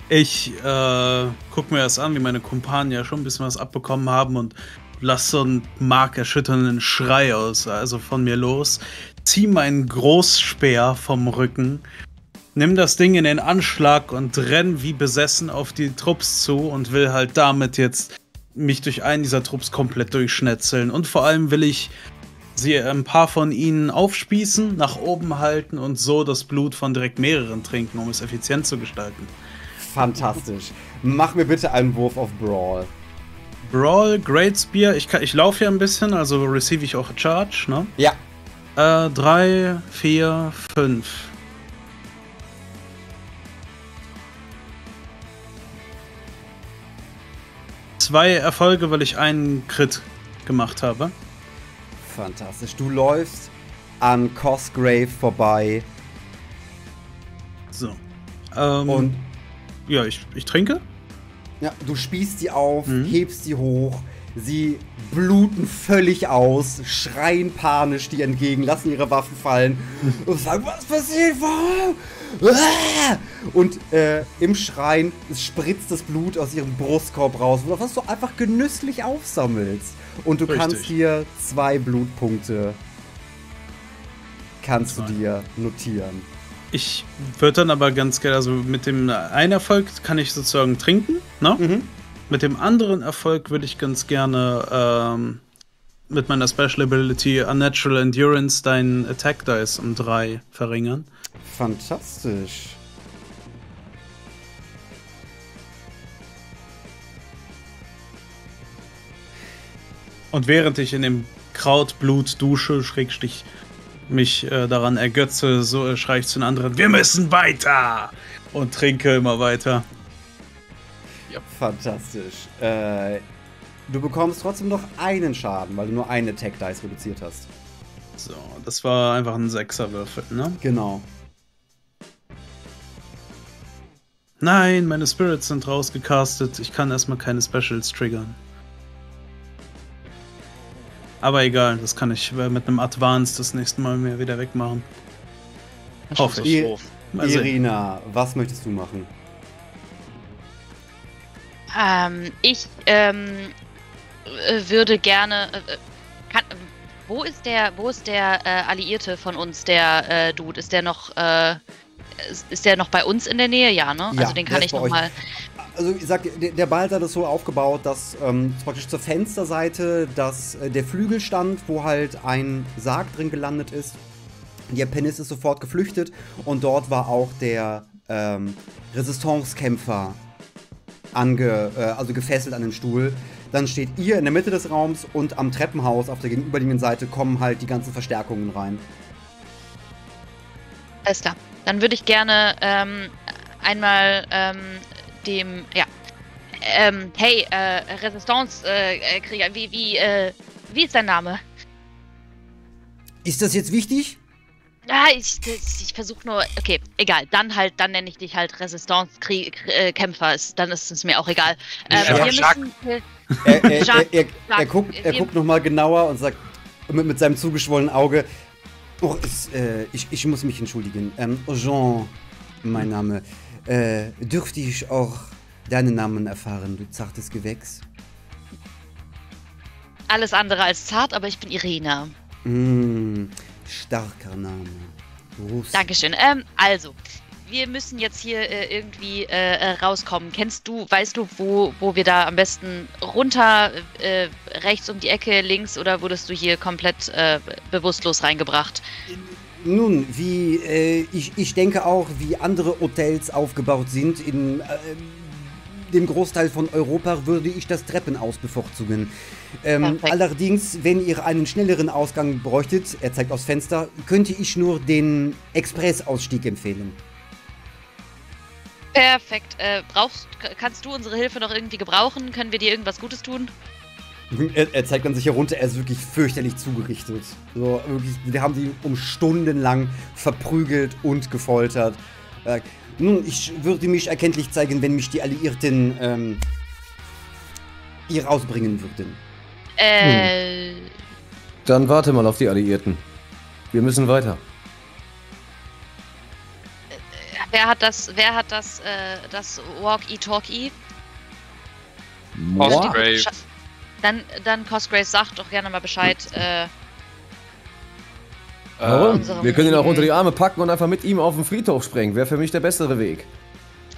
Ich guck mir das an, wie meine Kumpanen ja schon ein bisschen was abbekommen haben, und lass so einen markerschütternden Schrei aus, also von mir los. Zieh meinen Großspeer vom Rücken, nimm das Ding in den Anschlag und renn wie besessen auf die Trupps zu und will halt damit jetzt mich durch einen dieser Trupps komplett durchschnetzeln. Und vor allem will ich sie ein paar von ihnen aufspießen, nach oben halten und so das Blut von direkt mehreren trinken, um es effizient zu gestalten. Fantastisch. Mach mir bitte einen Wurf auf Brawl. Brawl, Great Spear. Ich laufe ja ein bisschen, also receive ich auch Charge, ne? Ja. 3, 4, 5. Zwei Erfolge, weil ich einen Crit gemacht habe. Fantastisch. Du läufst an Cosgrave vorbei. So. Und? Ja, ich trinke. Ja, du spießt die auf, hebst die hoch, sie bluten völlig aus, schreien panisch dir entgegen, lassen ihre Waffen fallen und sagen, was passiert? Und im Schreien spritzt das Blut aus ihrem Brustkorb raus, was du einfach genüsslich aufsammelst. Und du kannst dir 2 Blutpunkte kannst du dir notieren. Ich würde dann aber ganz gerne, also mit dem einen Erfolg kann ich sozusagen trinken, ne? Mhm. Mit dem anderen Erfolg würde ich ganz gerne mit meiner Special Ability Unnatural Endurance deinen Attack Dice um 3 verringern. Fantastisch. Und während ich in dem Krautblut dusche, Schrägstrich mich daran ergötze, so schreie ich zu den anderen, wir müssen weiter! Und trinke immer weiter. Ja, fantastisch. Du bekommst trotzdem noch einen Schaden, weil du nur einen Attack Dice reduziert hast. So, das war einfach ein 6er-Würfel, ne? Genau. Nein, meine Spirits sind rausgecastet. Ich kann erstmal keine Specials triggern. Aber egal, das kann ich mit einem Advance das nächste Mal mir wieder wegmachen. Hoffe ich. Irina, was möchtest du machen? Ich würde gerne. Wo ist der Alliierte von uns, der Dude? Ist der noch? Ist der noch bei uns in der Nähe? Ja, ne? Ja, also den kann ich nochmal. Also ich sag, der Ball hat das so aufgebaut, dass praktisch zur Fensterseite, dass der Flügel stand, wo halt ein Sarg drin gelandet ist. Der Pennis ist sofort geflüchtet und dort war auch der Resistancekämpfer also gefesselt an dem Stuhl. Dann steht ihr in der Mitte des Raums und am Treppenhaus auf der gegenüberliegenden Seite kommen halt die ganzen Verstärkungen rein. Alles klar. Dann würde ich gerne hey, Resistance-Krieger, wie ist dein Name? Ist das jetzt wichtig? Ah, ich versuche nur, okay, egal, dann nenne ich dich halt Resistance-Kämpfer, dann ist es mir auch egal. Er guckt nochmal genauer und sagt mit seinem zugeschwollenen Auge, ich muss mich entschuldigen, Jean, mein Name. Dürfte ich auch deinen Namen erfahren, du zartes Gewächs? Alles andere als zart, aber ich bin Irina. Starker Name. Ruß. Dankeschön. Also, wir müssen jetzt hier irgendwie rauskommen. Weißt du, wo wir da am besten runter, rechts um die Ecke, links, oder wurdest du hier komplett bewusstlos reingebracht? Nun, wie ich denke auch, wie andere Hotels aufgebaut sind in dem Großteil von Europa, würde ich das Treppenhaus bevorzugen. Allerdings, wenn ihr einen schnelleren Ausgang bräuchtet, er zeigt aufs Fenster, könnte ich nur den Expressausstieg empfehlen. Perfekt. Kannst du unsere Hilfe noch irgendwie gebrauchen? Können wir dir irgendwas Gutes tun? Er zeigt dann sich herunter, er ist wirklich fürchterlich zugerichtet. So, wirklich, wir haben die um Stunden lang verprügelt und gefoltert. Nun, ich würde mich erkenntlich zeigen, wenn mich die Alliierten hier ausbringen würden. Dann warte mal auf die Alliierten. Wir müssen weiter. Wer hat das Walkie-Talkie? Cosgrave. Dann Cosgrave sagt doch gerne mal Bescheid. Warum? Wir können ihn auch unter die Arme packen und einfach mit ihm auf den Friedhof springen. Wäre für mich der bessere Weg.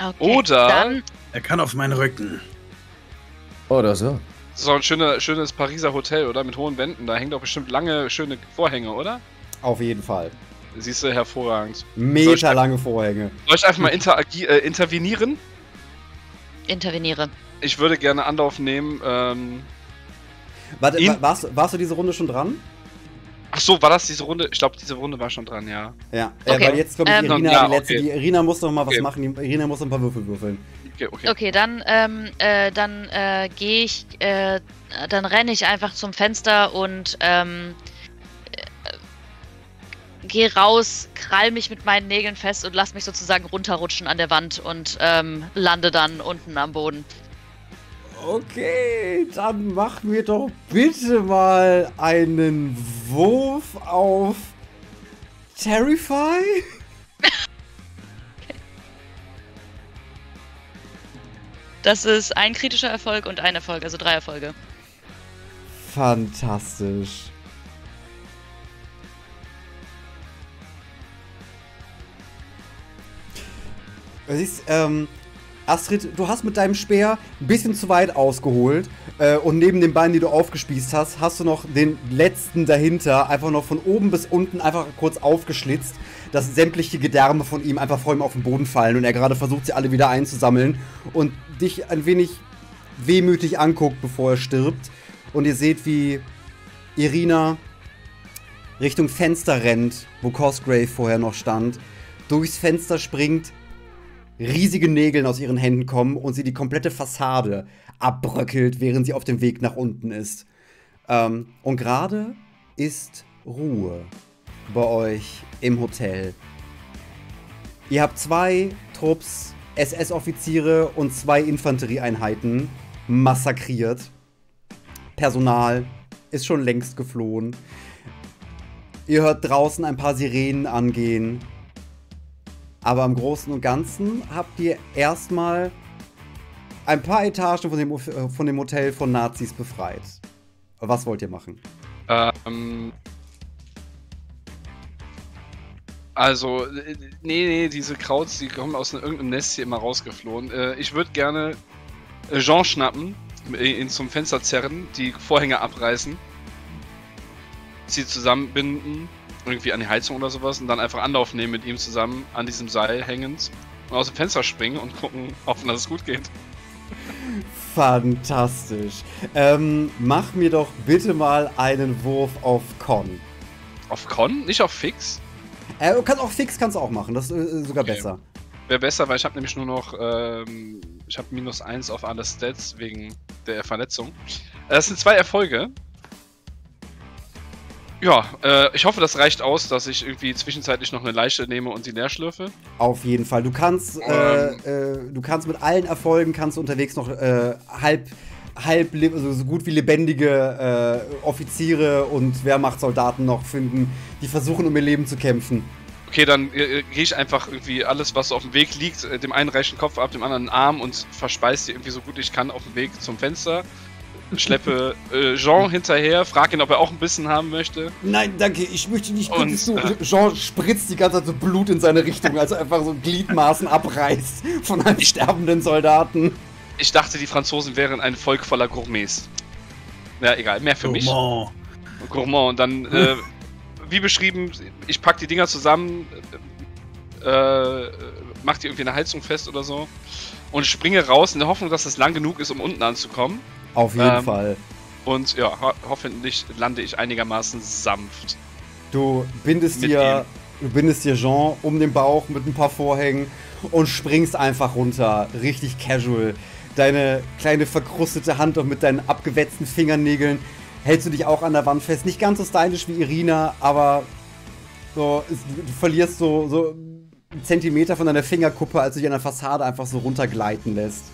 Okay, oder dann er kann auf meinen Rücken. Oder so. Das ist auch ein schönes Pariser Hotel, oder? Mit hohen Wänden. Da hängen doch bestimmt lange, schöne Vorhänge, oder? Auf jeden Fall. Siehst du, hervorragend. Meterlange Vorhänge. Soll ich einfach mal intervenieren? Interveniere. Ich würde gerne Anlauf nehmen. Warst du diese Runde schon dran? Ach so, war das diese Runde? Ich glaube, diese Runde war schon dran, ja. Ja, okay. Weil jetzt kommt Irina, die letzte. Okay. Die Irina muss noch mal was machen. Die Irina muss ein paar Würfel würfeln. Okay, dann renne ich einfach zum Fenster und gehe raus, krall mich mit meinen Nägeln fest und lass mich sozusagen runterrutschen an der Wand und lande dann unten am Boden. Okay, dann mach mir doch bitte mal einen Wurf auf Terrify. Das ist ein kritischer Erfolg und ein Erfolg, also 3 Erfolge. Fantastisch. Du siehst, Astrid, du hast mit deinem Speer ein bisschen zu weit ausgeholt und neben den Beinen, die du aufgespießt hast, hast du noch den letzten dahinter einfach noch von oben bis unten einfach kurz aufgeschlitzt, dass sämtliche Gedärme von ihm einfach vor ihm auf den Boden fallen und er gerade versucht, sie alle wieder einzusammeln und dich ein wenig wehmütig anguckt, bevor er stirbt. Und ihr seht, wie Irina Richtung Fenster rennt, wo Cosgrave vorher noch stand, durchs Fenster springt, riesige Nägeln aus ihren Händen kommen und sie die komplette Fassade abbröckelt, während sie auf dem Weg nach unten ist. Und gerade ist Ruhe bei euch im Hotel. Ihr habt 2 Trupps, SS-Offiziere und 2 Infanterieeinheiten massakriert. Personal ist schon längst geflohen. Ihr hört draußen ein paar Sirenen angehen. Aber im Großen und Ganzen habt ihr erstmal ein paar Etagen von dem Hotel von Nazis befreit. Was wollt ihr machen? Also, nee, diese Krauts, die kommen aus irgendeinem Nest hier immer rausgeflohen. Ich würde gerne Jean schnappen, ihn zum Fenster zerren, die Vorhänge abreißen, sie zusammenbinden. Irgendwie an die Heizung oder sowas und dann einfach Anlauf nehmen mit ihm zusammen an diesem Seil hängend und aus dem Fenster springen und gucken, hoffen, dass es gut geht. Fantastisch. Mach mir doch bitte mal einen Wurf auf Con. Auf Con? Nicht auf Fix? Kannst auch machen, das ist sogar besser. Wäre besser, weil ich habe nämlich nur noch ich habe -1 auf alle Stats wegen der Verletzung. Das sind 2 Erfolge. Ja, ich hoffe, das reicht aus, dass ich irgendwie zwischenzeitlich noch eine Leiche nehme und sie leer schlürfe. Auf jeden Fall. Du kannst mit allen Erfolgen unterwegs noch also so gut wie lebendige Offiziere und Wehrmachtssoldaten noch finden, die versuchen, um ihr Leben zu kämpfen. Okay, dann gehe ich einfach irgendwie alles, was auf dem Weg liegt, dem einen reichen Kopf ab, dem anderen Arm und verspeise sie irgendwie so gut ich kann auf dem Weg zum Fenster. Schleppe Jean hinterher, frag ihn, ob er auch ein bisschen haben möchte. Nein, danke, ich möchte nicht. Jean spritzt die ganze Zeit so Blut in seine Richtung, also einfach so Gliedmaßen abreißt von einem sterbenden Soldaten. Ich dachte, die Franzosen wären ein Volk voller Gourmets. Ja, egal, mehr für mich. Gourmand. Und dann wie beschrieben, ich packe die Dinger zusammen, mache die irgendwie eine Heizung fest oder so und springe raus in der Hoffnung, dass das lang genug ist, um unten anzukommen. Auf jeden Fall. Und ja, hoffentlich lande ich einigermaßen sanft. Du bindest dir Jean um den Bauch mit ein paar Vorhängen und springst einfach runter, richtig casual. Deine kleine verkrustete Hand und mit deinen abgewetzten Fingernägeln hältst du dich auch an der Wand fest. Nicht ganz so stylisch wie Irina, aber so, du verlierst so einen Zentimeter von deiner Fingerkuppe, als du dich an der Fassade einfach so runtergleiten lässt.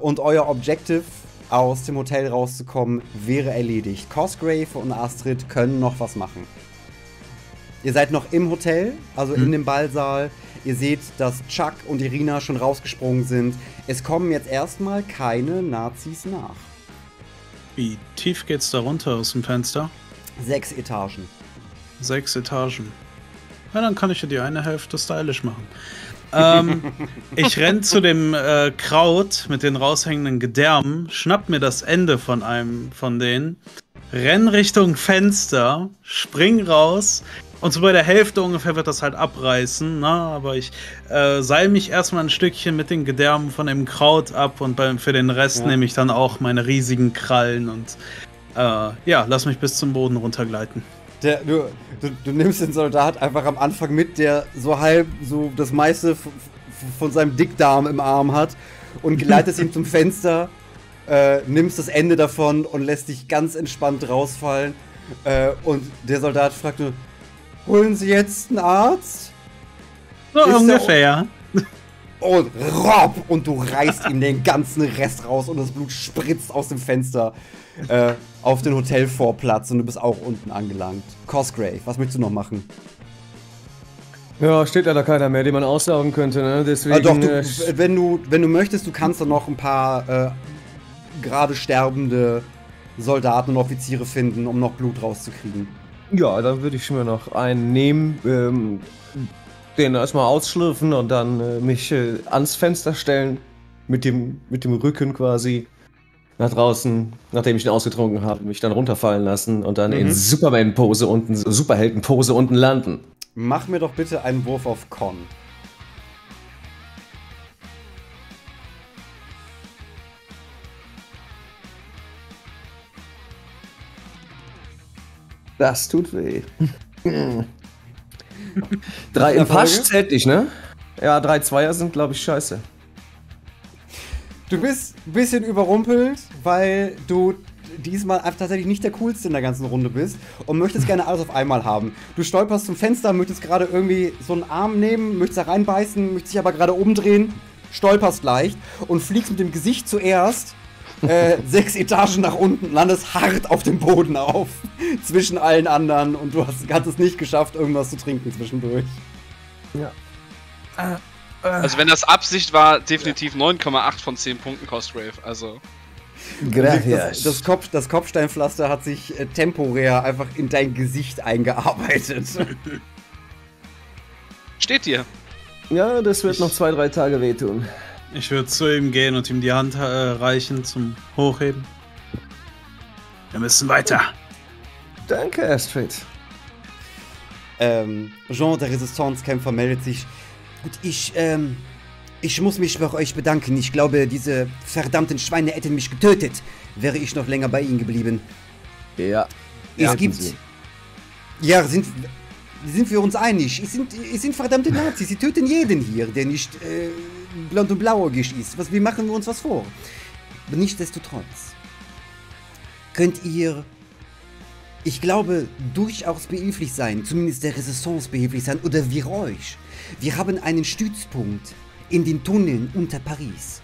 Und euer Objective, aus dem Hotel rauszukommen, wäre erledigt. Cosgrave und Astrid können noch was machen. Ihr seid noch im Hotel, also in dem Ballsaal. Ihr seht, dass Chuck und Irina schon rausgesprungen sind. Es kommen jetzt erstmal keine Nazis nach. Wie tief geht's da runter aus dem Fenster? 6 Etagen. 6 Etagen. Na, dann kann ich ja die eine Hälfte stylisch machen. Ich renne zu dem Kraut mit den raushängenden Gedärmen, schnapp mir das Ende von einem von denen, renn Richtung Fenster, spring raus. Und so bei der Hälfte ungefähr wird das halt abreißen, ne? Aber ich seil mich erstmal ein Stückchen mit den Gedärmen von dem Kraut ab und für den Rest nehme ich dann auch meine riesigen Krallen und ja, lass mich bis zum Boden runtergleiten. Du nimmst den Soldat einfach am Anfang mit, der so halb so das meiste von seinem Dickdarm im Arm hat und gleitest ihn zum Fenster, nimmst das Ende davon und lässt dich ganz entspannt rausfallen und der Soldat fragt nur: Holen Sie jetzt einen Arzt? So ungefähr. Und rob! Und du reißt ihm den ganzen Rest raus und das Blut spritzt aus dem Fenster auf den Hotelvorplatz und du bist auch unten angelangt. Cosgrave, was möchtest du noch machen? Ja, steht leider keiner mehr, den man aussaugen könnte, ne? Deswegen. Doch, wenn du möchtest, du kannst dann noch ein paar gerade sterbende Soldaten und Offiziere finden, um noch Blut rauszukriegen. Ja, dann würde ich mir noch einen nehmen, den erstmal ausschlürfen und dann mich ans Fenster stellen, mit dem Rücken quasi nach draußen, nachdem ich ihn ausgetrunken habe, mich dann runterfallen lassen und dann in Superman-Pose unten, Superhelden-Pose unten landen. Mach mir doch bitte einen Wurf auf Con. Das tut weh. 3 im Pasch zählt nicht, ne? Ja, 3 Zweier sind, glaube ich, scheiße. Du bist ein bisschen überrumpelt, weil du diesmal tatsächlich nicht der Coolste in der ganzen Runde bist und möchtest gerne alles auf einmal haben. Du stolperst zum Fenster, möchtest gerade irgendwie so einen Arm nehmen, möchtest da reinbeißen, möchtest dich aber gerade umdrehen, stolperst leicht und fliegst mit dem Gesicht zuerst 6 Etagen nach unten, landest hart auf dem Boden auf, zwischen allen anderen und du hast es nicht geschafft, irgendwas zu trinken zwischendurch. Ja. Also wenn das Absicht war, definitiv 9,8 von 10 Punkten Cosgrave, also. Gracias. Das Kopfsteinpflaster hat sich temporär einfach in dein Gesicht eingearbeitet. Steht dir. Ja, das wird noch 2-3 Tage wehtun. Ich würde zu ihm gehen und ihm die Hand reichen zum Hochheben. Wir müssen weiter. Danke, Astrid. Jean, der Resistanzkämpfer, meldet sich. Gut, ich muss mich bei euch bedanken. Ich glaube, diese verdammten Schweine hätten mich getötet, wäre ich noch länger bei ihnen geblieben. Ja. Es gibt... Sie. Ja, sind wir uns einig. Es sind verdammte Nazis. Sie töten jeden hier, der nicht... blond und blauäugig ist. Wie machen wir uns was vor? Aber nichtsdestotrotz könnt ihr, ich glaube, durchaus behilflich sein, zumindest der Resistance behilflich sein, oder wir euch. Wir haben einen Stützpunkt in den Tunneln unter Paris.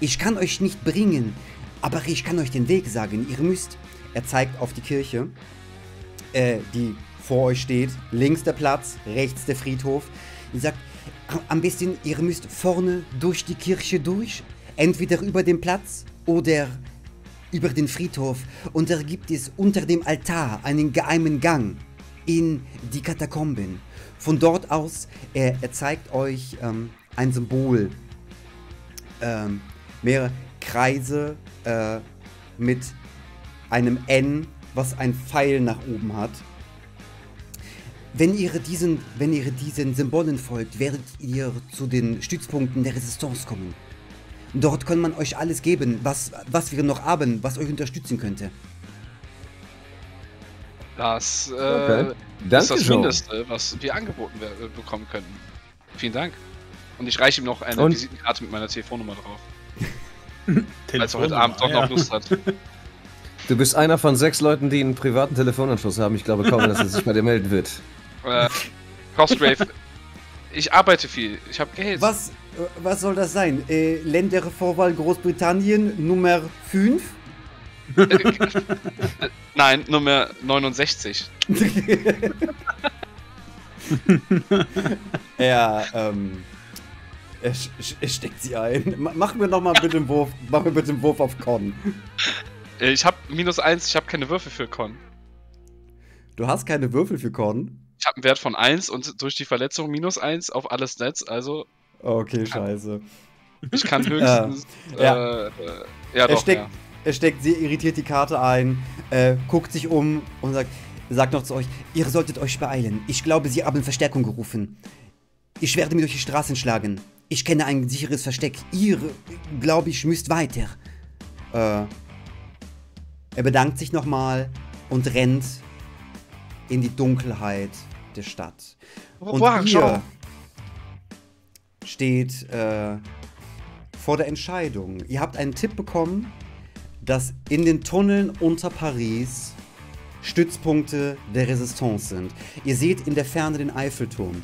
Ich kann euch nicht bringen, aber ich kann euch den Weg sagen. Ihr müsst, er zeigt auf die Kirche, die vor euch steht, links der Platz, rechts der Friedhof. Er sagt, am besten, ihr müsst vorne durch die Kirche durch, entweder über den Platz oder über den Friedhof. Und da gibt es unter dem Altar einen geheimen Gang in die Katakomben. Von dort aus, er zeigt euch ein Symbol. Mehrere Kreise mit einem N, was ein Pfeil nach oben hat. Wenn ihr diesen Symbolen folgt, werdet ihr zu den Stützpunkten der Resistance kommen. Dort kann man euch alles geben, was wir noch haben, was euch unterstützen könnte. Das ist das Mindeste, was wir angeboten bekommen könnten. Vielen Dank. Und ich reiche ihm noch eine Visitenkarte mit meiner Telefonnummer drauf. Falls er heute Abend doch noch Lust hat. Du bist einer von 6 Leuten, die einen privaten Telefonanschluss haben. Ich glaube kaum, dass er sich bei dir melden wird. Cosgrave, ich arbeite viel. Ich habe Geld. Was soll das sein? Ländervorwahl Großbritannien Nummer 5? Nein, Nummer 69. Er steckt sie ein. Mach mir nochmal bitte einen Wurf. Mach mir bitte einen Wurf auf Con. Ich hab -1, ich hab keine Würfel für Con. Du hast keine Würfel für Con? Ich hab einen Wert von 1 und durch die Verletzung -1 auf alles Netz, also... Okay, scheiße. Ich kann höchstens... Er steckt sehr irritiert die Karte ein, guckt sich um und sagt noch zu euch, ihr solltet euch beeilen. Ich glaube, sie haben Verstärkung gerufen. Ich werde mir durch die Straßen schlagen. Ich kenne ein sicheres Versteck. Ihr, glaube ich, müsst weiter. Er bedankt sich nochmal und rennt in die Dunkelheit der Stadt. Und ihr steht vor der Entscheidung. Ihr habt einen Tipp bekommen, dass in den Tunneln unter Paris Stützpunkte der Resistance sind. Ihr seht in der Ferne den Eiffelturm.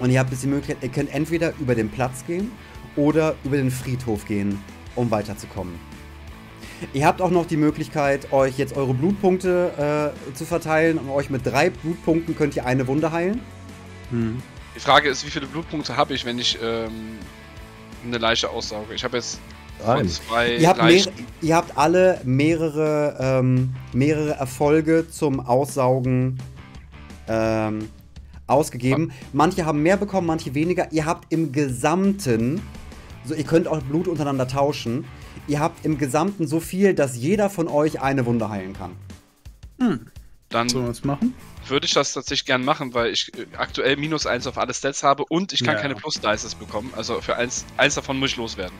Und ihr habt jetzt die Möglichkeit, ihr könnt entweder über den Platz gehen oder über den Friedhof gehen, um weiterzukommen. Ihr habt auch noch die Möglichkeit, euch jetzt eure Blutpunkte zu verteilen. Und euch mit 3 Blutpunkten könnt ihr eine Wunde heilen. Hm. Die Frage ist, wie viele Blutpunkte habe ich, wenn ich eine Leiche aussauge? Ich habe jetzt von 2 Leichen. Ihr habt alle mehrere Erfolge zum Aussaugen ausgegeben. Manche haben mehr bekommen, manche weniger. Ihr habt im Gesamten, so, ihr könnt auch Blut untereinander tauschen. Ihr habt im Gesamten so viel, dass jeder von euch eine Wunde heilen kann. Hm. Dann würde ich das tatsächlich gern machen, weil ich aktuell -1 auf alle Stats habe und ich kann keine Plus-Dices bekommen. Also für eins davon muss ich loswerden.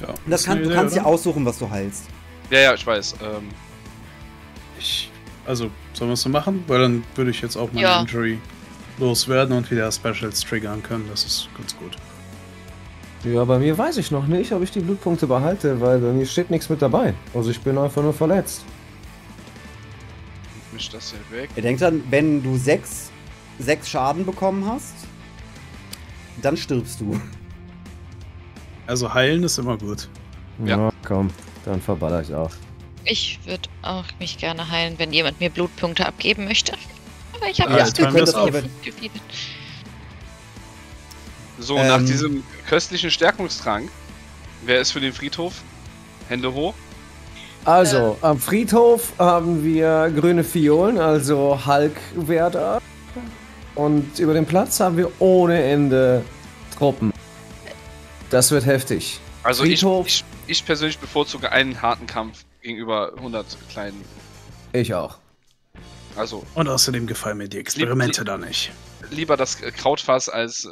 Ja. Du kannst dir aussuchen, was du heilst. Ja, ich weiß. Also, sollen wir es so machen? Weil dann würde ich jetzt auch meine Injury loswerden und wieder Specials triggern können. Das ist ganz gut. Ja, bei mir weiß ich noch nicht, ob ich die Blutpunkte behalte, weil bei mir steht nichts mit dabei. Also ich bin einfach nur verletzt. Ich misch das hier weg. Er denkt dann, wenn du 6 Schaden bekommen hast, dann stirbst du. Also heilen ist immer gut. Ja, ja komm, dann verballer ich auch. Ich würde auch mich gerne heilen, wenn jemand mir Blutpunkte abgeben möchte. Aber ich habe nicht. So, nach diesem köstlichen Stärkungstrank, wer ist für den Friedhof? Hände hoch. Also, am Friedhof haben wir grüne Fiolen, also Hulkwärter. Und über den Platz haben wir ohne Ende Truppen. Das wird heftig. Also ich persönlich bevorzuge einen harten Kampf gegenüber 100 kleinen. Ich auch. Also. Und außerdem gefallen mir die Experimente da nicht. Lieber das Krautfass als...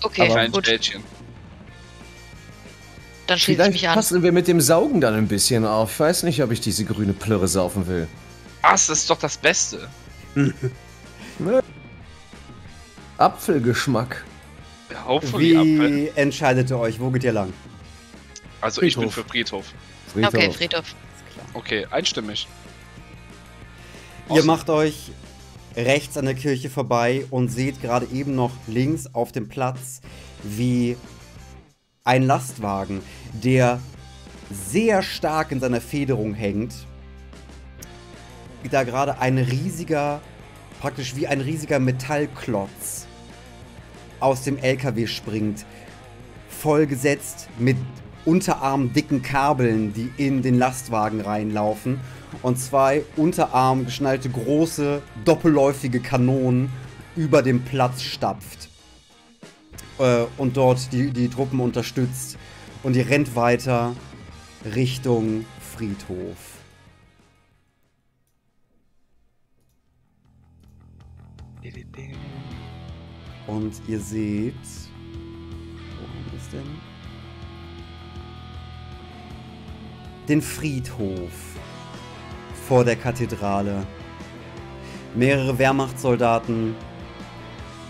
Okay, aber gut. Dann schließe ich mich an. Passen wir mit dem Saugen dann ein bisschen auf. Ich weiß nicht, ob ich diese grüne Plörre saufen will. Was? Das ist doch das Beste. Apfelgeschmack. Wie entscheidet ihr euch? Wo geht ihr lang? Also Friedhof. Ich bin für Friedhof. Okay, Friedhof. Ist klar. Okay, einstimmig. Ihr macht euch rechts an der Kirche vorbei und seht gerade eben noch links auf dem Platz, wie ein Lastwagen, der sehr stark in seiner Federung hängt, da gerade ein riesiger, praktisch wie ein riesiger Metallklotz aus dem LKW springt, vollgesetzt mit unterarmdicken Kabeln, die in den Lastwagen reinlaufen. Und 2 unterarm geschnallte große, doppelläufige Kanonen über den Platz stapft. Und dort die Truppen unterstützt. Und ihr rennt weiter Richtung Friedhof. Und ihr seht, wo haben wir es denn? Den Friedhof vor der Kathedrale. Mehrere Wehrmachtssoldaten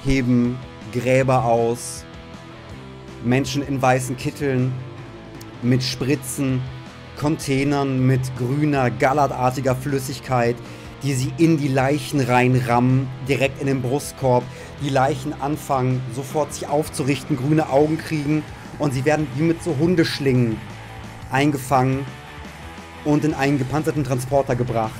heben Gräber aus. Menschen in weißen Kitteln mit Spritzen, Containern mit grüner, gallertartiger Flüssigkeit, die sie in die Leichen reinrammen, direkt in den Brustkorb. Die Leichen anfangen, sofort sich aufzurichten, grüne Augen kriegen und sie werden wie mit so Hundeschlingen eingefangen und in einen gepanzerten Transporter gebracht.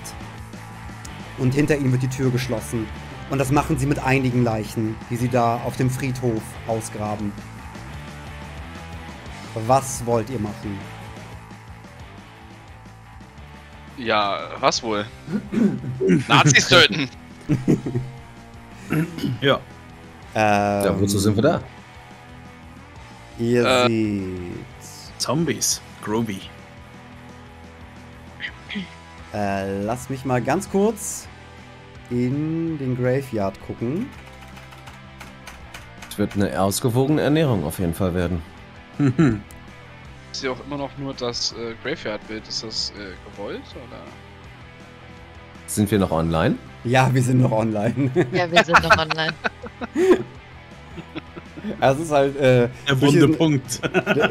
Und hinter ihnen wird die Tür geschlossen. Und das machen sie mit einigen Leichen, die sie da auf dem Friedhof ausgraben. Was wollt ihr machen? Ja, was wohl? Nazis töten! Ja. Ja, wozu sind wir da? Ihr seht... Zombies. Groovy. Lass mich mal ganz kurz in den Graveyard gucken. Es wird eine ausgewogene Ernährung auf jeden Fall werden. Ist ja auch immer noch nur das Graveyard-Bild. Ist das gewollt, oder? Sind wir noch online? Ja, wir sind noch online. Ja, wir sind noch online. Also es ist halt... der wunde Punkt.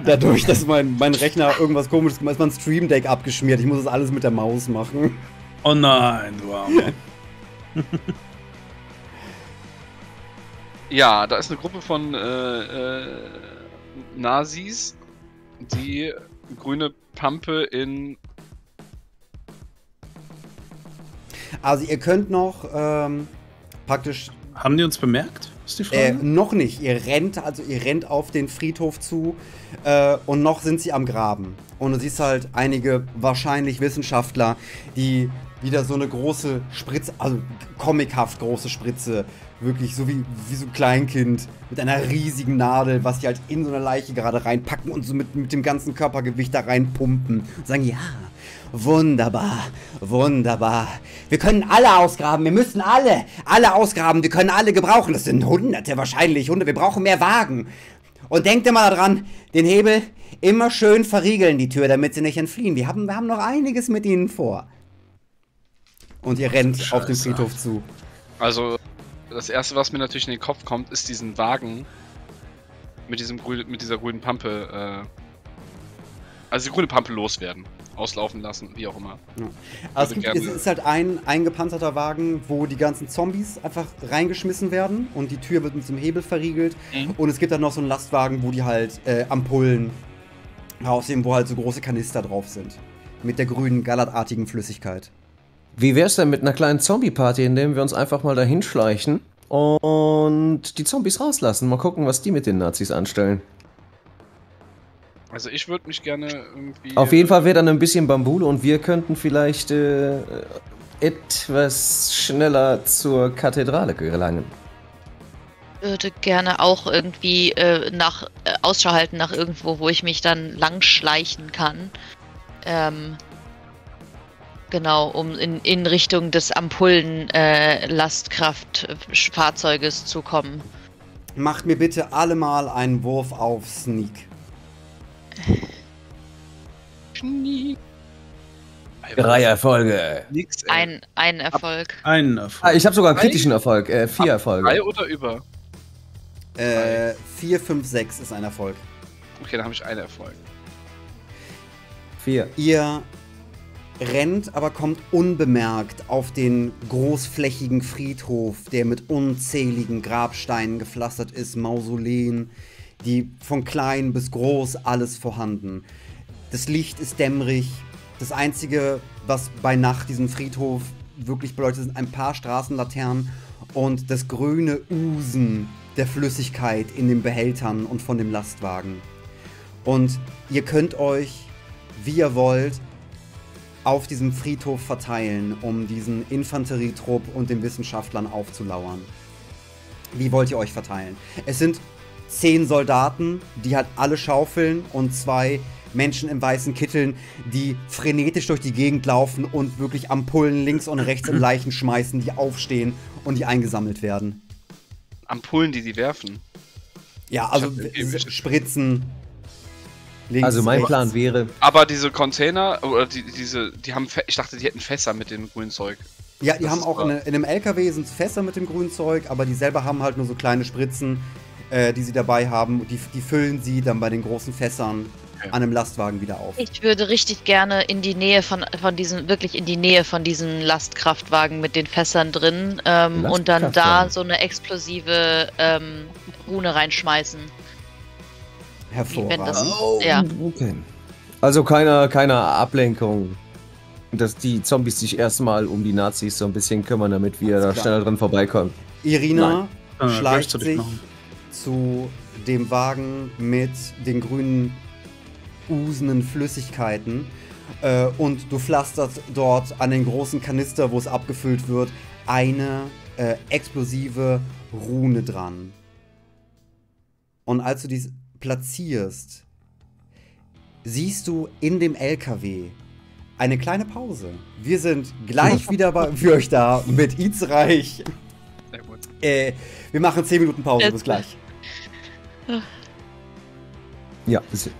Dadurch, dass mein Rechner irgendwas komisches gemacht hat, ist mein Stream Deck abgeschmiert. Ich muss das alles mit der Maus machen. Oh nein, du Arme. Ja, da ist eine Gruppe von Nazis, die grüne Pampe in... Also ihr könnt noch praktisch... Haben die uns bemerkt? Ist die Frage? Noch nicht. Ihr rennt auf den Friedhof zu und noch sind sie am Graben. Und du siehst halt einige wahrscheinlich Wissenschaftler, die wieder so eine große Spritze, also comichaft große Spritze, wirklich so wie so ein Kleinkind mit einer riesigen Nadel, was die halt in so eine Leiche gerade reinpacken und so mit dem ganzen Körpergewicht da reinpumpen und sagen, ja, wunderbar, wunderbar. Wir können alle ausgraben, wir müssen alle ausgraben, wir können alle gebrauchen. Das sind Hunderte wahrscheinlich, Hunderte, wir brauchen mehr Wagen. Und denkt immer daran, den Hebel immer schön verriegeln, die Tür, damit sie nicht entfliehen. Wir haben noch einiges mit ihnen vor. Und ihr rennt auf den Friedhof zu. Also, das erste, was mir natürlich in den Kopf kommt, ist diesen Wagen mit dieser grünen Pampe, also die grüne Pampe loswerden. Auslaufen lassen, wie auch immer. Ja. Also es ist halt ein gepanzerter Wagen, wo die ganzen Zombies einfach reingeschmissen werden und die Tür wird mit so einem Hebel verriegelt. Mhm. Und es gibt dann noch so einen Lastwagen, wo die halt Ampullen rausnehmen, wo halt so große Kanister drauf sind. Mit der grünen, gallertartigen Flüssigkeit. Wie wär's denn mit einer kleinen Zombie-Party, indem wir uns einfach mal dahin schleichen und die Zombies rauslassen? Mal gucken, was die mit den Nazis anstellen. Also ich würde mich gerne irgendwie... Auf jeden Fall wäre dann ein bisschen Bambule und wir könnten vielleicht etwas schneller zur Kathedrale gelangen. Ich würde gerne auch irgendwie Ausschau halten nach irgendwo, wo ich mich dann lang schleichen kann. Genau, um in Richtung des Ampullen-Lastkraftfahrzeuges zu kommen. Macht mir bitte alle mal einen Wurf auf Sneak. Knie. 3 Erfolge. Ein Erfolg. Einen Erfolg. Ah, ich habe sogar einen kritischen Erfolg. 4 Erfolge. 3 oder über? 4, 5, 6 ist ein Erfolg. Okay, dann habe ich einen Erfolg. 4. Ihr rennt, aber kommt unbemerkt auf den großflächigen Friedhof, der mit unzähligen Grabsteinen gepflastert ist, Mausoleen. Die von klein bis groß alles vorhanden. Das Licht ist dämmerig. Das einzige, was bei Nacht diesen Friedhof wirklich beleuchtet, sind ein paar Straßenlaternen und das grüne Usen der Flüssigkeit in den Behältern und von dem Lastwagen. Und ihr könnt euch, wie ihr wollt, auf diesem Friedhof verteilen, um diesen Infanterietrupp und den Wissenschaftlern aufzulauern. Wie wollt ihr euch verteilen? Es sind 10 Soldaten, die halt alle schaufeln und 2 Menschen in weißen Kitteln, die frenetisch durch die Gegend laufen und wirklich Ampullen links und rechts in Leichen schmeißen, die aufstehen und die eingesammelt werden. Ampullen, die sie werfen? Ja, also Spritzen. Links, also mein rechts. Plan wäre... Aber diese Container, oder die haben... Ich dachte, die hätten Fässer mit dem grünen Zeug. Ja, die das haben auch in einem LKW sind Fässer mit dem grünen Zeug, aber die selber haben halt nur so kleine Spritzen, die sie dabei haben. Die füllen sie dann bei den großen Fässern an einem Lastwagen wieder auf. Ich würde richtig gerne in die Nähe von diesen Lastkraftwagen mit den Fässern drin und dann da so eine explosive Rune reinschmeißen. Hervorragend. Oh, ja. Okay. Also keiner Ablenkung. Dass die Zombies sich erstmal um die Nazis so ein bisschen kümmern, damit wir da schneller dran vorbeikommen. Irina schleicht sich zu dem Wagen mit den grünen usenden Flüssigkeiten und du pflasterst dort an den großen Kanister, wo es abgefüllt wird, eine explosive Rune dran. Und als du dies platzierst, siehst du in dem LKW eine kleine Pause. Wir sind gleich wieder für euch da mit Eat the Reich. Sehr gut. Wir machen 10 Minuten Pause. Bis gleich. Ja, bis